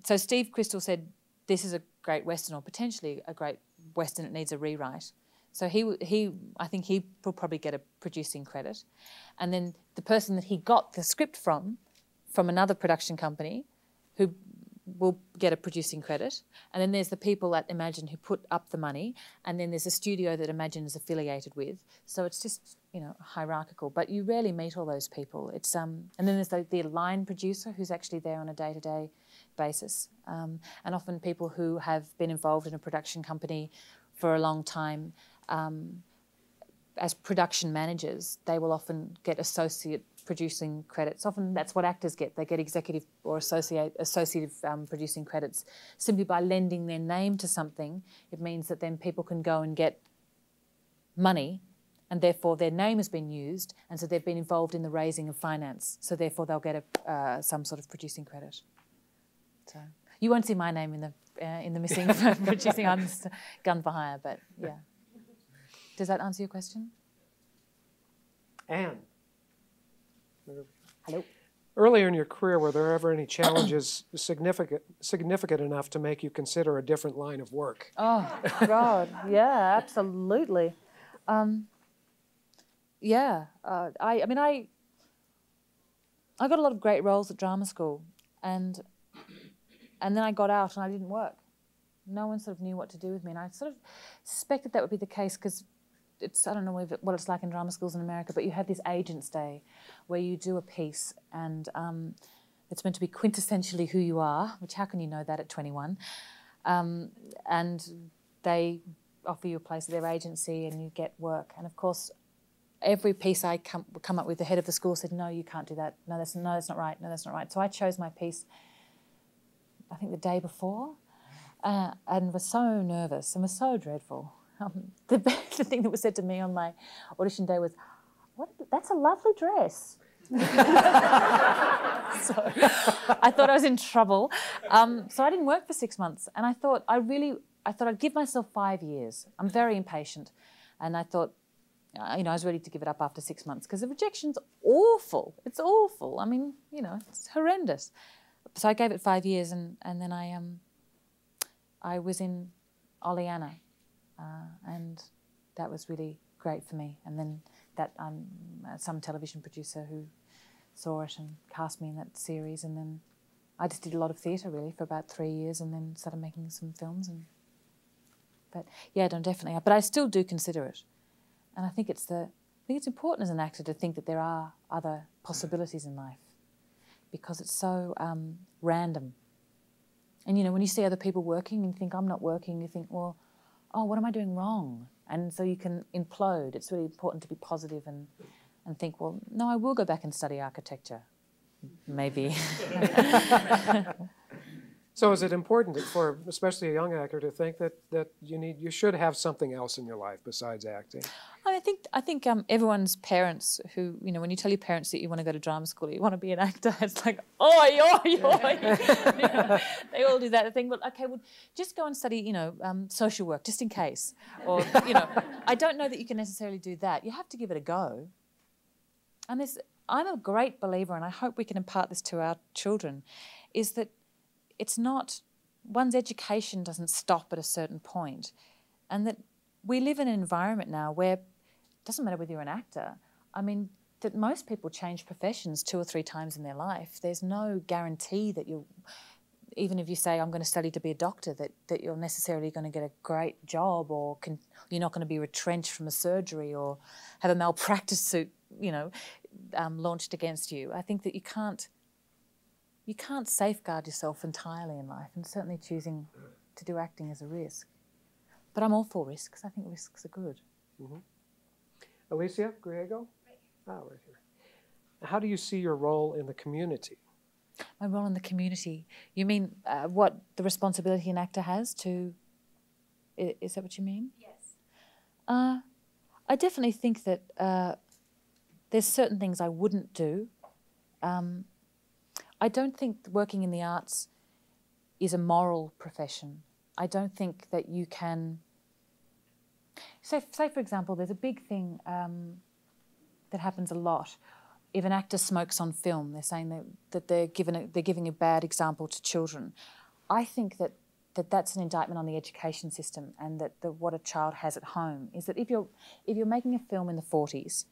So Steve Crystal said, this is a great Western, or potentially a great Western, it needs a rewrite. So I think he will probably get a producing credit. And then the person that he got the script from another production company, who will get a producing credit, and then there's the people at Imagine who put up the money, and then there's a studio that Imagine is affiliated with. So it's just, you know, hierarchical. But you rarely meet all those people. It's and then there's the line producer who's actually there on a day-to-day basis, and often people who have been involved in a production company for a long time. As production managers, they will often get associate producing credits. Often that's what actors get. They get executive or associative producing credits. Simply by lending their name to something, it means that then people can go and get money, and therefore their name has been used, and so they've been involved in the raising of finance. So therefore they'll get a, some sort of producing credit. So you won't see my name in the Missing for producing. I'm just gun for hire, but yeah. Does that answer your question? Anne. Hello. Earlier in your career, were there ever any challenges significant enough to make you consider a different line of work? Oh, God, yeah, absolutely. I mean, I got a lot of great roles at drama school, and then I got out and I didn't work. No one sort of knew what to do with me, and I sort of suspected that would be the case because it's, I don't know what it's like in drama schools in America, but you have this agent's day where you do a piece and it's meant to be quintessentially who you are, which how can you know that at 21? And they offer you a place at their agency and you get work. And of course, every piece I come up with, the head of the school said, no, you can't do that. No, that's not right. No, that's not right. So I chose my piece, I think the day before, and was so nervous and was so dreadful. The thing that was said to me on my audition day was, "What? That's a lovely dress." So I thought I was in trouble. So I didn't work for 6 months, and I thought I'd give myself 5 years. I'm very impatient, and I thought, you know, I was ready to give it up after 6 months because the rejection's awful. It's awful. I mean, you know, it's horrendous. So I gave it 5 years, and then I was in Oleana. And that was really great for me. And then that some television producer who saw it and cast me in that series. And then I just did a lot of theatre really for about 3 years, and then started making some films. And but yeah, definitely. But I still do consider it, and I think it's I think it's important as an actor to think that there are other possibilities in life, because it's so random. And you know, when you see other people working and you think I'm not working, you think, well, oh, what am I doing wrong? And so you can implode. It's really important to be positive and think, well, no, I will go back and study architecture, maybe. So is it important for especially a young actor to think that you should have something else in your life besides acting? I think everyone's parents who, you know, when you tell your parents that you want to go to drama school, you want to be an actor, it's like, oi. You know, they all do that thing. But okay, well, just go and study, you know, social work, just in case. Or, you know, I don't know that you can necessarily do that. You have to give it a go. And this, I'm a great believer, and I hope we can impart this to our children, is that it's not, one's education doesn't stop at a certain point, and that we live in an environment now where it doesn't matter whether you're an actor. I mean, that most people change professions 2 or 3 times in their life. There's no guarantee that you'll, even if you say, I'm going to study to be a doctor, that you're necessarily going to get a great job, or you're not going to be retrenched from a surgery or have a malpractice suit, you know, launched against you. I think that you can't safeguard yourself entirely in life, and certainly choosing to do acting is a risk. But I'm all for risks. I think risks are good. Mm-hmm. Alicia Griego? Right here. How do you see your role in the community? My role in the community? You mean what the responsibility an actor has to... Is that what you mean? Yes. I definitely think that there's certain things I wouldn't do. I don't think working in the arts is a moral profession. I don't think that you can... Say for example, there's a big thing that happens a lot. If an actor smokes on film, they're saying that they're giving a bad example to children. I think that's an indictment on the education system, and what a child has at home is that if you're making a film in the 40s,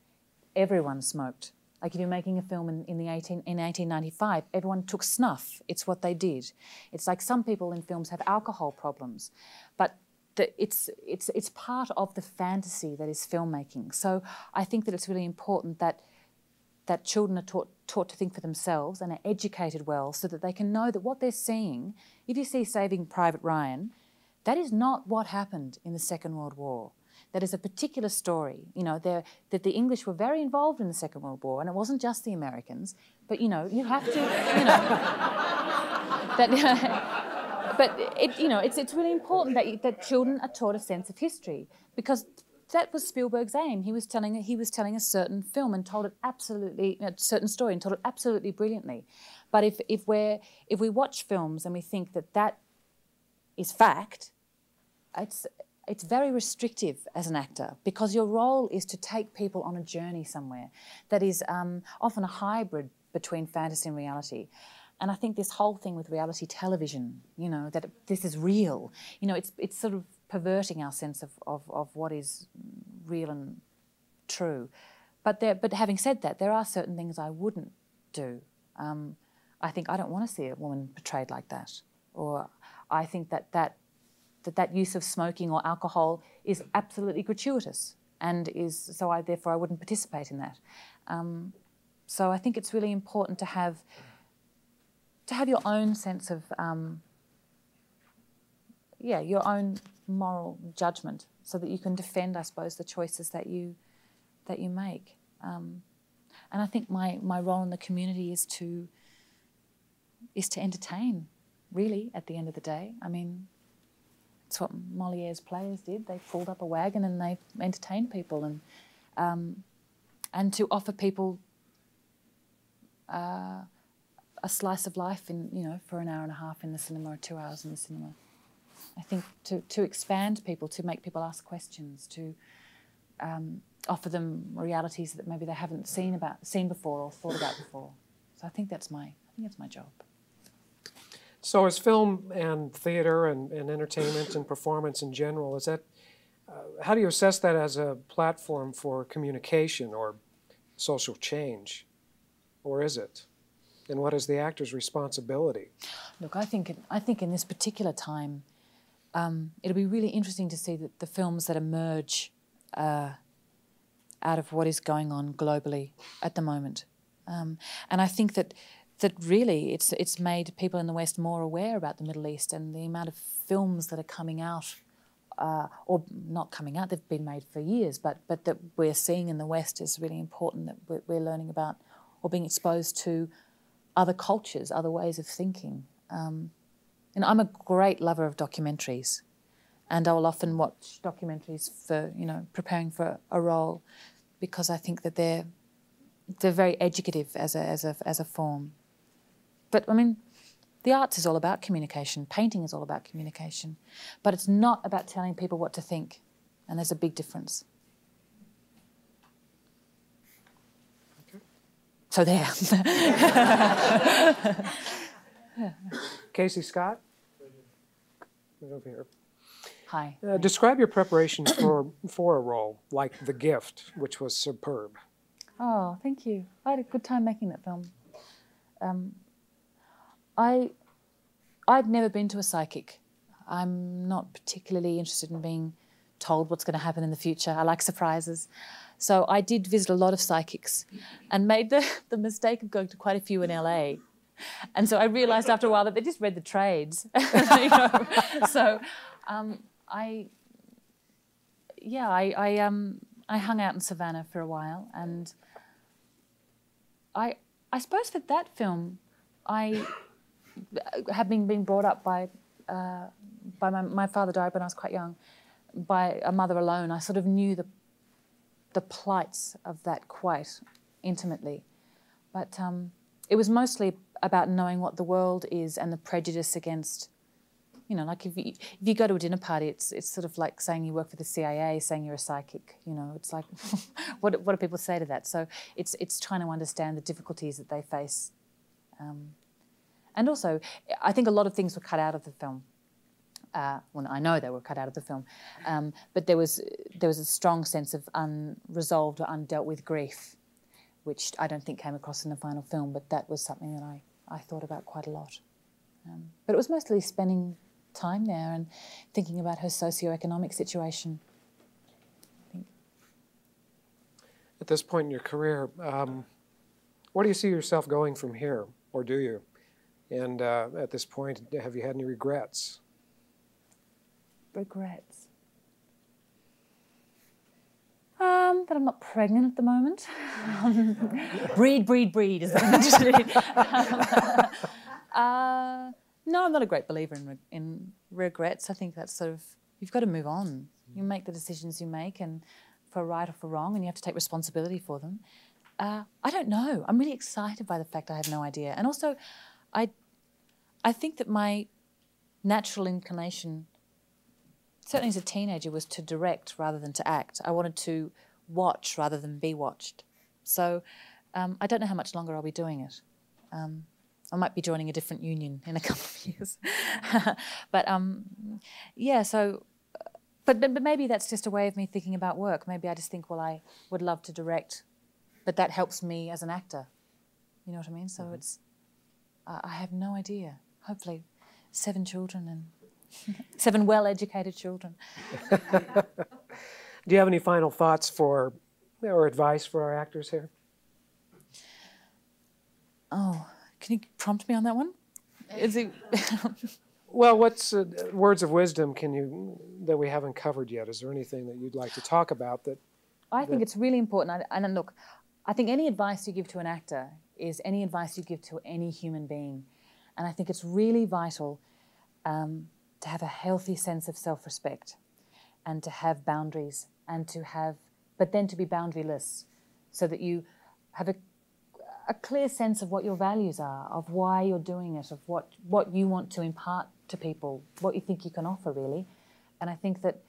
everyone smoked. Like if you're making a film in 1895, everyone took snuff. It's what they did. It's like some people in films have alcohol problems, but it's part of the fantasy that is filmmaking. So I think that it's really important that children are taught to think for themselves and are educated well so that they can know that what they're seeing, if you see Saving Private Ryan, that is not what happened in the Second World War. That is a particular story, you know, that the English were very involved in the Second World War, and it wasn't just the Americans, but, you know, you have to, you know, it's really important that children are taught a sense of history, because that was Spielberg's aim. He was telling a certain film and told it absolutely, a certain story and told it absolutely brilliantly. But if we watch films and we think that that is fact, it's very restrictive as an actor, because your role is to take people on a journey somewhere that is often a hybrid between fantasy and reality. And I think this whole thing with reality television, you know, that this is real, you know, it's sort of perverting our sense of what is real and true. But having said that, there are certain things I wouldn't do. I think I don't want to see a woman portrayed like that, or I think that use of smoking or alcohol is absolutely gratuitous, and therefore I wouldn't participate in that. So I think it's really important to have your own sense of your own moral judgment, so that you can defend, I suppose, the choices that you make. And I think my role in the community is to entertain, really, at the end of the day. I mean, it's what Moliere's players did. They pulled up a wagon and they entertained people, and to offer people a slice of life for an hour and a half in the cinema, or 2 hours in the cinema. I think to expand people, to make people ask questions, to offer them realities that maybe they haven't seen before or thought about before. So I think that's my job. So is film and theatre and entertainment and performance in general, is that, how do you assess that as a platform for communication or social change? Or is it? And what is the actor's responsibility? Look, I think in this particular time, it'll be really interesting to see that the films that emerge out of what is going on globally at the moment. And I think that really it's made people in the West more aware about the Middle East and the amount of films that are coming out, or not coming out, they've been made for years, but that we're seeing in the West is really important, that we're learning about or being exposed to other cultures, other ways of thinking. And I'm a great lover of documentaries, and I will often watch documentaries for, preparing for a role, because I think that they're very educative as a form. But, I mean, the arts is all about communication. Painting is all about communication. But it's not about telling people what to think. And there's a big difference. Okay. So there. Casey Scott? Right over here. Hi. Describe your preparations for a role like The Gift, which was superb. Oh, thank you. I had a good time making that film. I've never been to a psychic. I'm not particularly interested in being told what's going to happen in the future. I like surprises. So I did visit a lot of psychics and made the mistake of going to quite a few in LA. And so I realised after a while that they just read the trades. So I hung out in Savannah for a while, and I suppose for that film, I had been brought up by my father died when I was quite young, by a mother alone. I sort of knew the plights of that quite intimately, but it was mostly about knowing what the world is and the prejudice against, like if you go to a dinner party, it's sort of like saying you work for the CIA, saying you're a psychic. It's like, what do people say to that? So it's trying to understand the difficulties that they face. And also, I think a lot of things were cut out of the film. Well, I know they were cut out of the film, but there was a strong sense of unresolved or undealt with grief, which I don't think came across in the final film, but that was something that I thought about quite a lot. But it was mostly spending time there and thinking about her socioeconomic situation, I think. At this point in your career, where do you see yourself going from here, or do you? And at this point, have you had any regrets? Regrets? That I'm not pregnant at the moment. Breed is the condition. No, I'm not a great believer in regrets. I think that's sort of, you've got to move on. You make the decisions you make, and for right or for wrong, and you have to take responsibility for them. I don't know. I'm really excited by the fact I have no idea. And also, I think that my natural inclination, certainly as a teenager, was to direct rather than to act. I wanted to watch rather than be watched. So I don't know how much longer I'll be doing it. I might be joining a different union in a couple of years. But yeah, so, but maybe that's just a way of me thinking about work. Maybe I just think, well, I would love to direct, but that helps me as an actor. You know what I mean? So it's, I have no idea. Hopefully 7 children and 7 well-educated children. Do you have any final thoughts for, or advice for our actors here? Oh. Can you prompt me on that one? Is it well, what's words of wisdom can you that we haven't covered yet? Is there anything that you'd like to talk about that? I think it's really important. And look, I think any advice you give to an actor is any advice you give to any human being. And I think it's really vital to have a healthy sense of self-respect and to have boundaries and to have, but then to be boundaryless so that you have a clear sense of what your values are, of why you're doing it, of what you want to impart to people, what you think you can offer, really. And I think that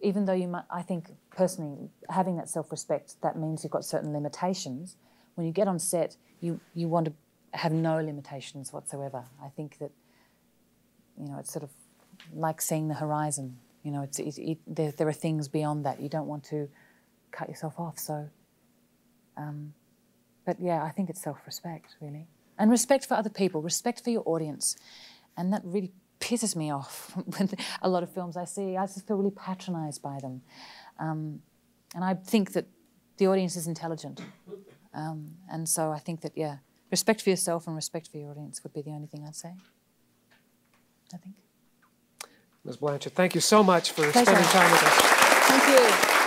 even though you might, I think personally, having that self-respect, that means you've got certain limitations. When you get on set, you want to have no limitations whatsoever. I think that, you know, it's sort of like seeing the horizon. You know, there are things beyond that. You don't want to cut yourself off, so... But yeah, I think it's self-respect, really. And respect for other people, respect for your audience. And that really pisses me off with a lot of films I see. I just feel really patronised by them. And I think that the audience is intelligent. And so I think that, yeah, respect for yourself and respect for your audience would be the only thing I'd say, I think. Ms. Blanchard, thank you so much for spending time with us. Thank you.